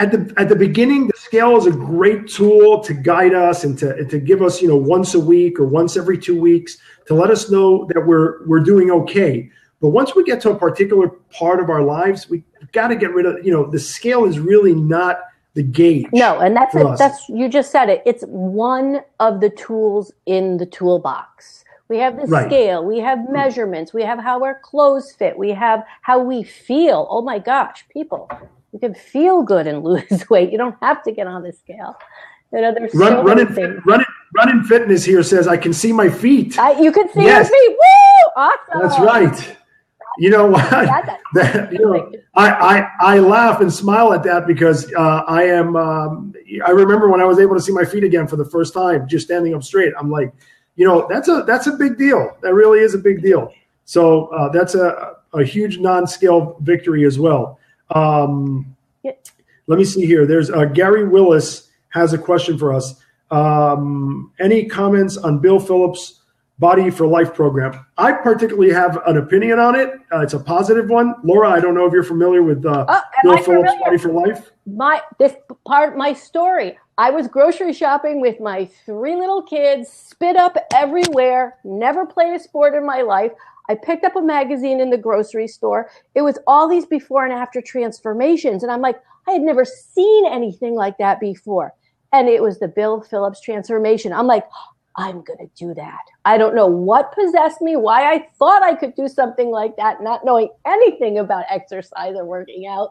at the at the beginning, the scale is a great tool to guide us and to and to give us, you know, once a week or once every two weeks to let us know that we're we're doing okay. But once we get to a particular part of our lives, we've got to get rid of, you know, the scale is really not the gauge. No, and that's, a, that's you just said it. It's one of the tools in the toolbox. We have the right. scale. We have measurements. We have how our clothes fit. We have how we feel. Oh, my gosh, people, you can feel good and lose weight. You don't have to get on the scale. You know, there's run, so run many in, things. Run in, run in fitness here says, I can see my feet. I, you can see yes. your feet. Woo! Awesome. That's right. You know what? That, you know, I, I I laugh and smile at that because uh, I am. Um, I remember when I was able to see my feet again for the first time, just standing up straight. I'm like, you know, that's a that's a big deal. That really is a big deal. So uh, that's a a huge non-scale victory as well. Um, yep. Let me see here. There's uh, Gary Willis has a question for us. Um, any comments on Bill Phillips' Body for Life program? I particularly have an opinion on it. Uh, it's a positive one. Laura, I don't know if you're familiar with uh, oh, Bill Phillips' Body for Life. My this part, my story. I was grocery shopping with my three little kids, spit up everywhere, never played a sport in my life. I picked up a magazine in the grocery store. It was all these before and after transformations. And I'm like, I had never seen anything like that before. And it was the Bill Phillips transformation. I'm like, I'm going to do that. I don't know what possessed me, why I thought I could do something like that, not knowing anything about exercise or working out.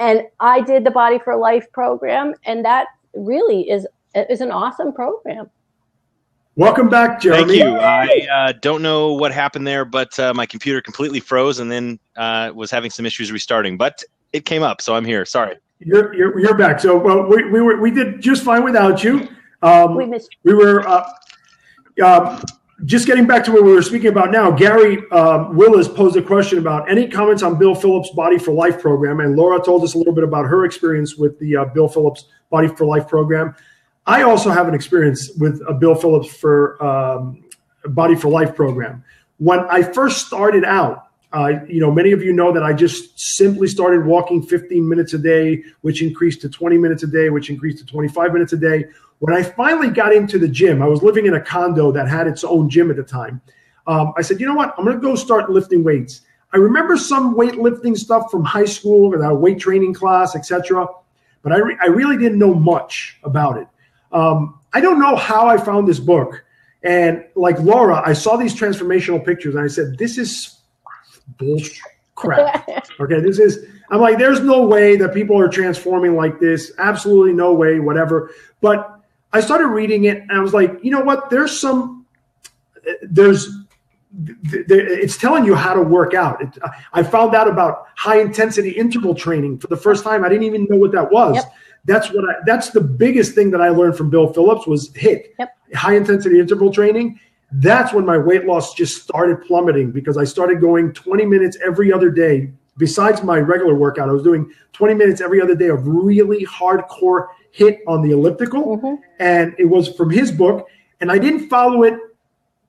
And I did the Body for Life program. And that really is, is an awesome program. Welcome back, Jeremy. Thank you. I uh, don't know what happened there, but uh, my computer completely froze and then uh, was having some issues restarting. But it came up, so I'm here. Sorry. You're you're, you're back. So uh, we we were we did just fine without you. Um, we missed you. We were uh, uh, just getting back to what we were speaking about now. Gary uh, Willis posed a question about any comments on Bill Phillips' Body for Life program, and Laura told us a little bit about her experience with the uh, Bill Phillips Body for Life program. I also have an experience with a Bill Phillips for um, Body for Life program. When I first started out, uh, you know, many of you know that I just simply started walking fifteen minutes a day, which increased to twenty minutes a day, which increased to twenty-five minutes a day. When I finally got into the gym, I was living in a condo that had its own gym at the time. Um, I said, you know what, I'm going to go start lifting weights. I remember some weightlifting stuff from high school or that weight training class, et cetera, but I, re- I really didn't know much about it. Um, I don't know how I found this book. And like Laura, I saw these transformational pictures and I said, this is bullshit crap. Okay. This is, I'm like, there's no way that people are transforming like this. Absolutely no way, whatever. But I started reading it and I was like, you know what? There's some, there's, it's telling you how to work out. It, I found out about high intensity interval training for the first time. I didn't even know what that was. Yep. That's what I, that's the biggest thing that I learned from Bill Phillips was H I I T, yep. high intensity interval training. That's when my weight loss just started plummeting because I started going twenty minutes every other day. Besides my regular workout, I was doing twenty minutes every other day of really hardcore H I I T on the elliptical. Mm-hmm. And it was from his book. And I didn't follow it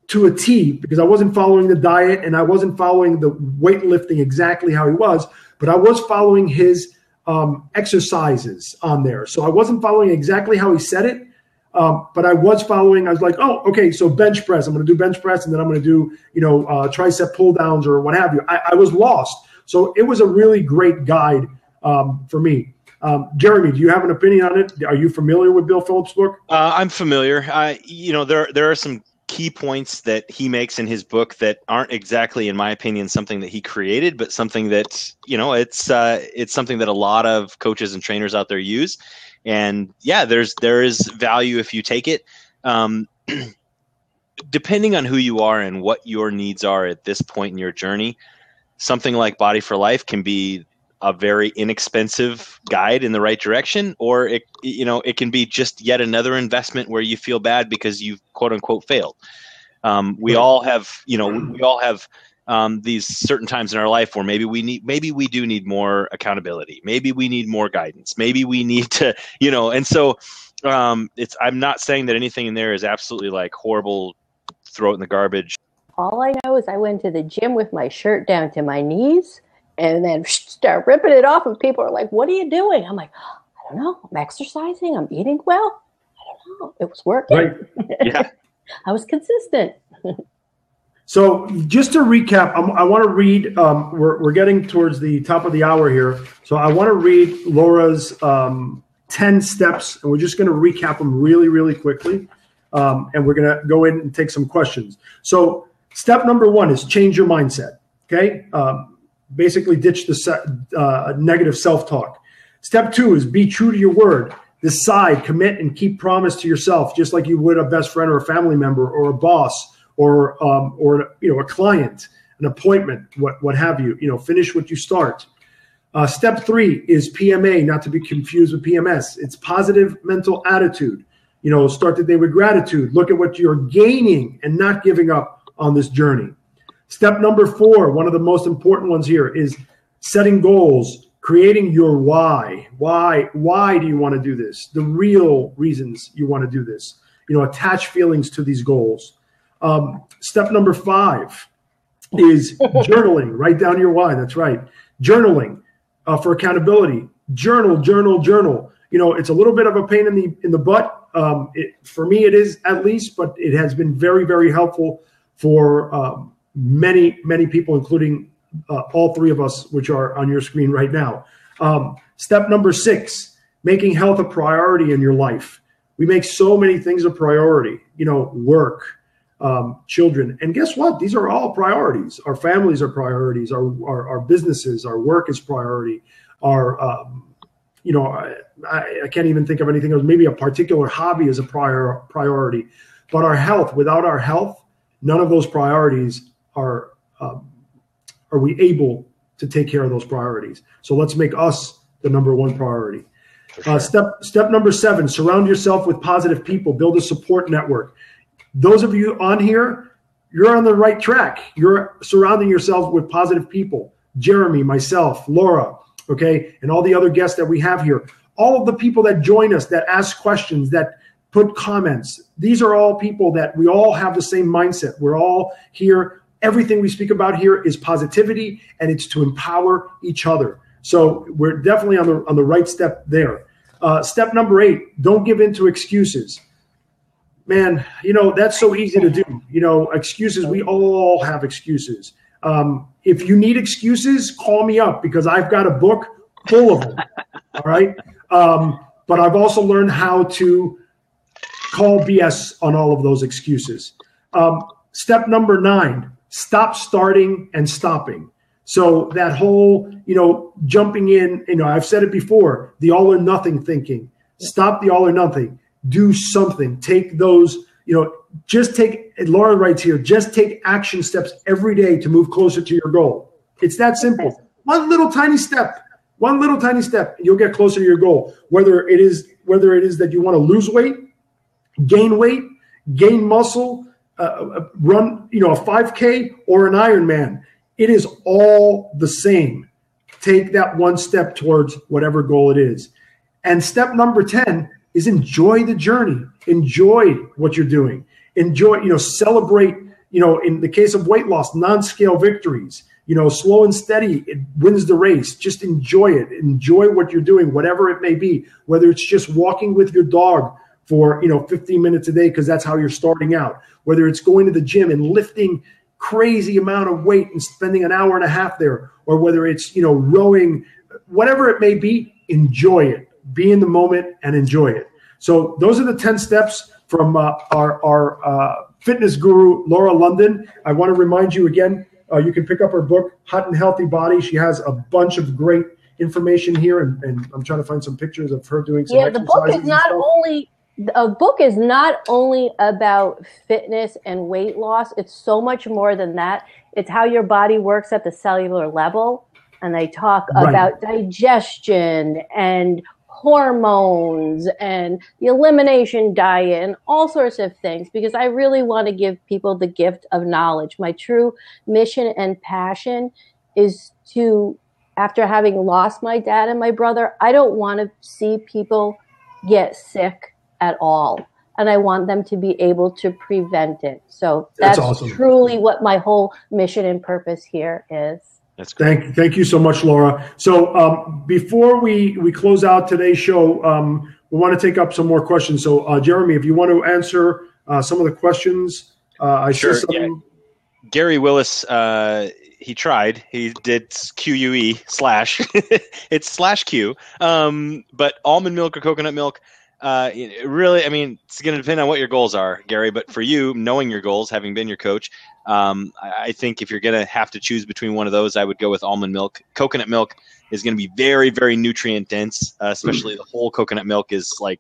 to a T because I wasn't following the diet and I wasn't following the weightlifting exactly how he was, but I was following his Um, exercises on there. So I wasn't following exactly how he said it, um, but I was following, I was like, oh, okay, so bench press, I'm going to do bench press and then I'm going to do, you know, uh, tricep pull downs or what have you. I, I was lost. So it was a really great guide um, for me. Um, Jeremy, do you have an opinion on it? Are you familiar with Bill Phillips' book? Uh, I'm familiar. I, you know, there, there are some key points that he makes in his book that aren't exactly, in my opinion, something that he created, but something that, you know, it's uh, it's something that a lot of coaches and trainers out there use. And yeah, there's there is value if you take it. Um, depending on who you are and what your needs are at this point in your journey, something like Body for Life can be a very inexpensive guide in the right direction, or it, you know, it can be just yet another investment where you feel bad because you've quote unquote failed. Um, we all have, you know, we all have um, these certain times in our life where maybe we need, maybe we do need more accountability. Maybe we need more guidance. Maybe we need to, you know, and so um, it's, I'm not saying that anything in there is absolutely like horrible, throw it in the garbage. All I know is I went to the gym with my shirt down to my knees and then start ripping it off, and people are like, what are you doing? I'm like, I don't know. I'm exercising. I'm eating well. I don't know. It was working. Right. Yeah. I was consistent. So just to recap, I'm, I want to read, um, we're, we're getting towards the top of the hour here. So I want to read Laura's um, ten steps, and we're just going to recap them really, really quickly. Um, and we're going to go in and take some questions. So step number one is change your mindset. Okay. Um, Basically ditch the uh, negative self-talk. Step two is be true to your word. Decide, commit, and keep promise to yourself, just like you would a best friend or a family member or a boss or um, or you know a client, an appointment, what what have you. You know, finish what you start. Uh, step three is P M A, not to be confused with P M S. It's positive mental attitude. You know, start the day with gratitude. Look at what you're gaining and not giving up on this journey. Step number four, one of the most important ones here, is setting goals, creating your why. Why, why do you want to do this? The real reasons you want to do this. You know, attach feelings to these goals. Um, step number five is journaling. Write down your why. That's right. Journaling uh, for accountability. Journal, journal, journal. You know, it's a little bit of a pain in the in the butt. Um, it, for me, it is at least, but it has been very, very helpful for um, many, many people, including uh, all three of us, which are on your screen right now. Um, step number six, making health a priority in your life. We make so many things a priority, you know, work, um, children. And guess what? These are all priorities. Our families are priorities. Our, our, our businesses, our work is priority. Our, um, you know, I, I can't even think of anything else. Maybe a particular hobby is a prior priority, but our health, without our health, none of those priorities are, um, are we able to take care of those priorities. So let's make us the number one priority. Sure. Uh, step, step number seven, surround yourself with positive people, build a support network. Those of you on here, you're on the right track. You're surrounding yourself with positive people. Jeremy, myself, Laura, okay, and all the other guests that we have here. All of the people that join us, that ask questions, that put comments, these are all people that we all have the same mindset. We're all here. Everything we speak about here is positivity, and it's to empower each other. So we're definitely on the on the right step there. Uh, step number eight, don't give in to excuses. Man, you know, that's so easy to do. You know, excuses, we all have excuses. Um, if you need excuses, call me up, because I've got a book full of them, all right? Um, but I've also learned how to call B S on all of those excuses. Um, step number nine, stop starting and stopping. So that whole, you know, jumping in, you know, I've said it before, the all or nothing thinking. Stop the all or nothing. Do something. Take those, you know, just take, Laura writes here, just take action steps every day to move closer to your goal. It's that simple. One little tiny step, one little tiny step, and you'll get closer to your goal. Whether it is, whether it is that you want to lose weight, gain weight, gain muscle, uh, run, you know, a five K or an Ironman. It is all the same. Take that one step towards whatever goal it is. And step number ten is enjoy the journey. Enjoy what you're doing. Enjoy, you know, celebrate, you know, in the case of weight loss, non-scale victories, you know, slow and steady, it wins the race. Just enjoy it. Enjoy what you're doing, whatever it may be, whether it's just walking with your dog for, you know, fifteen minutes a day because that's how you're starting out, whether it's going to the gym and lifting crazy amount of weight and spending an hour and a half there, or whether it's, you know, rowing, whatever it may be, enjoy it. Be in the moment and enjoy it. So those are the ten steps from uh, our, our uh, fitness guru, Laura London. I want to remind you again, uh, you can pick up her book, Hot and Healthy Body. She has a bunch of great information here, and, and I'm trying to find some pictures of her doing some yeah, exercises. Yeah, the book is not only... A book is not only about fitness and weight loss. It's so much more than that. It's how your body works at the cellular level. And I talk right. about digestion and hormones and the elimination diet and all sorts of things, because I really want to give people the gift of knowledge. My true mission and passion is to, after having lost my dad and my brother, I don't want to see people get sick at all, and I want them to be able to prevent it. So that's, that's awesome. Truly what my whole mission and purpose here is. That's great. Thank, thank you so much, Laura. So um, before we, we close out today's show, um, we want to take up some more questions. So uh, Jeremy, if you want to answer uh, some of the questions, uh, I sure. see something. Yeah. Gary Willis, uh, he tried. He did Q U E slash. It's slash Q. Um, but almond milk or coconut milk, Uh, really, I mean, it's going to depend on what your goals are, Gary, but for you, knowing your goals, having been your coach, um, I think if you're going to have to choose between one of those, I would go with almond milk. Coconut milk is going to be very, very nutrient dense, uh, especially the whole coconut milk is like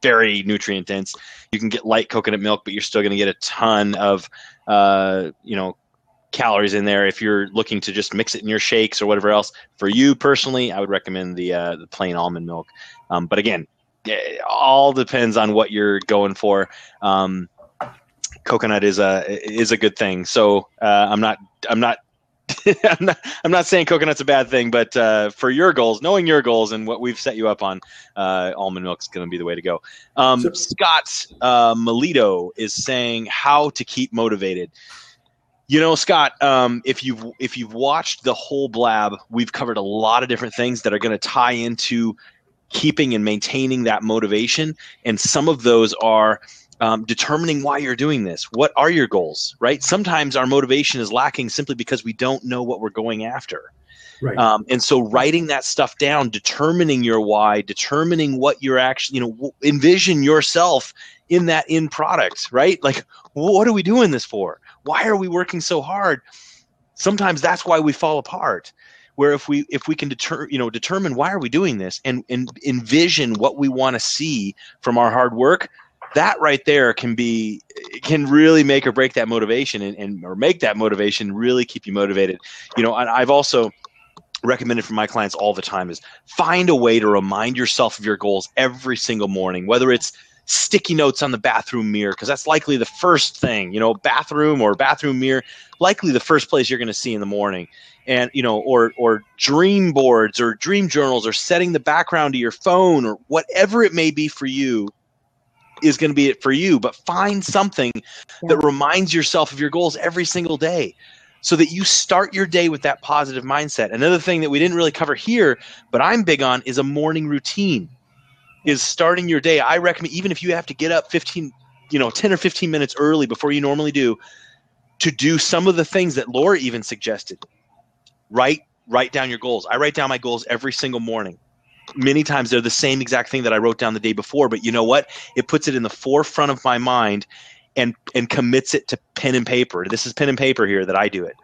very nutrient dense. You can get light coconut milk, but you're still going to get a ton of, uh, you know, calories in there. If you're looking to just mix it in your shakes or whatever else, for you personally, I would recommend the, uh, the plain almond milk. Um, but again, it all depends on what you're going for. Um, coconut is a is a good thing. So uh, I'm not I'm not, I'm not I'm not saying coconut's a bad thing, but uh, for your goals, knowing your goals and what we've set you up on, uh, almond milk is going to be the way to go. Um, so, Scott uh, Malito is saying how to keep motivated. You know, Scott, um, if you've if you've watched the whole Blab, we've covered a lot of different things that are going to tie into keeping and maintaining that motivation. And some of those are Um, determining why you're doing this. What are your goals, right? Sometimes our motivation is lacking simply because we don't know what we're going after. Right. Um, and so writing that stuff down, determining your why, determining what you're actually, you know, envision yourself in that end product, right? Like, what are we doing this for? Why are we working so hard? Sometimes that's why we fall apart. Where if we if we can deter, you know, determine why are we doing this and, and envision what we want to see from our hard work, that right there can be can really make or break that motivation and, and or make that motivation really keep you motivated. You know, and I've also recommended for my clients all the time is find a way to remind yourself of your goals every single morning, whether it's sticky notes on the bathroom mirror, because that's likely the first thing, you know, bathroom or bathroom mirror, likely the first place you're going to see in the morning. And, you know, or or dream boards or dream journals or setting the background to your phone or whatever it may be for you is going to be it for you, but find something that reminds yourself of your goals every single day so that you start your day with that positive mindset. Another thing that we didn't really cover here, but I'm big on, is a morning routine, is starting your day. I recommend, even if you have to get up fifteen, you know, ten or fifteen minutes early before you normally do, to do some of the things that Laura even suggested. Write, write down your goals. I write down my goals every single morning. Many times they're the same exact thing that I wrote down the day before, but you know what? It puts it in the forefront of my mind and and commits it to pen and paper. This is pen and paper here that I do it.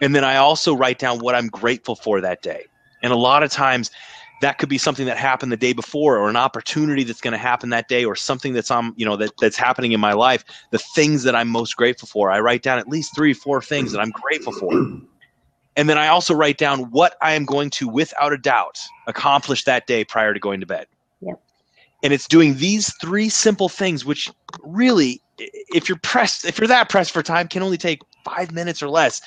And then I also write down what I'm grateful for that day. And a lot of times that could be something that happened the day before or an opportunity that's going to happen that day or something that's on, you know, that, that's happening in my life. The things that I'm most grateful for, I write down at least three, four things that I'm grateful for. And then I also write down what I am going to, without a doubt, accomplish that day prior to going to bed. Yep. And it's doing these three simple things, which really, if you're pressed, if you're that pressed for time, can only take five minutes or less.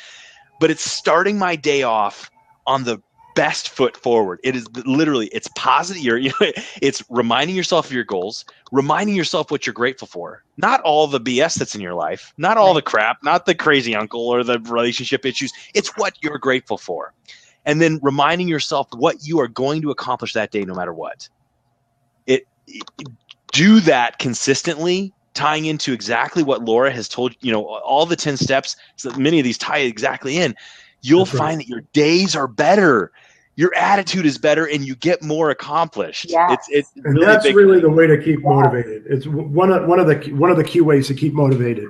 But it's starting my day off on the best foot forward. It is literally, it's positive. You're, you know, it's reminding yourself of your goals, reminding yourself what you're grateful for, not all the B S that's in your life, not all the crap, not the crazy uncle or the relationship issues. It's what you're grateful for. And then reminding yourself what you are going to accomplish that day, no matter what. It, it do that consistently, tying into exactly what Laura has told, you know, all the ten steps. So many of these tie exactly in. You'll That's find right. that your days are better, your attitude is better, and you get more accomplished. Yeah, it's, it's and really that's big really thing. The way to keep yeah. motivated. It's one of one of the one of the key ways to keep motivated.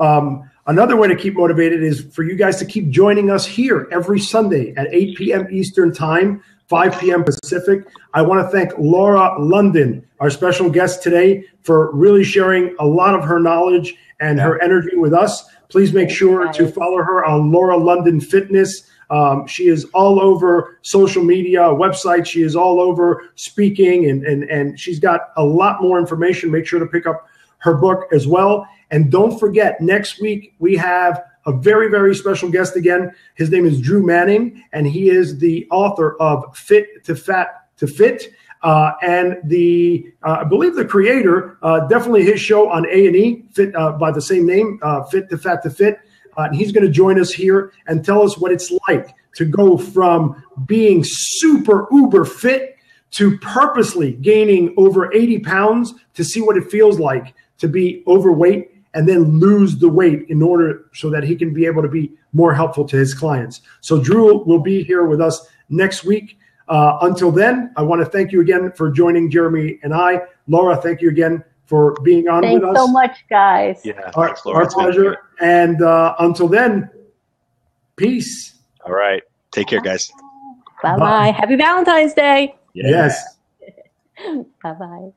Um, another way to keep motivated is for you guys to keep joining us here every Sunday at eight p.m. Eastern Time, five p.m. Pacific. I want to thank Laura London, our special guest today, for really sharing a lot of her knowledge and yeah. her energy with us. Please make sure to follow her on Laura London Fitness. Um, she is all over social media, website. She is all over speaking, and, and, and she's got a lot more information. Make sure to pick up her book as well. And don't forget, next week we have a very, very special guest again. His name is Drew Manning, and he is the author of Fit to Fat to Fit. Uh, and the, uh, I believe the creator, uh, definitely his show on A and E, fit uh, by the same name, uh, Fit to Fat to Fit. Uh, and he's going to join us here and tell us what it's like to go from being super uber fit to purposely gaining over eighty pounds, to see what it feels like to be overweight and then lose the weight in order so that he can be able to be more helpful to his clients. So Drew will be here with us next week. Uh, until then, I want to thank you again for joining Jeremy and I. Laura, thank you again for being on thanks with us. Thanks so much, guys. Yeah, our, thanks, Laura. Our pleasure. And uh, until then, peace. All right. Take care, guys. Bye-bye. Bye. Happy Valentine's Day. Yes. yes. Bye-bye.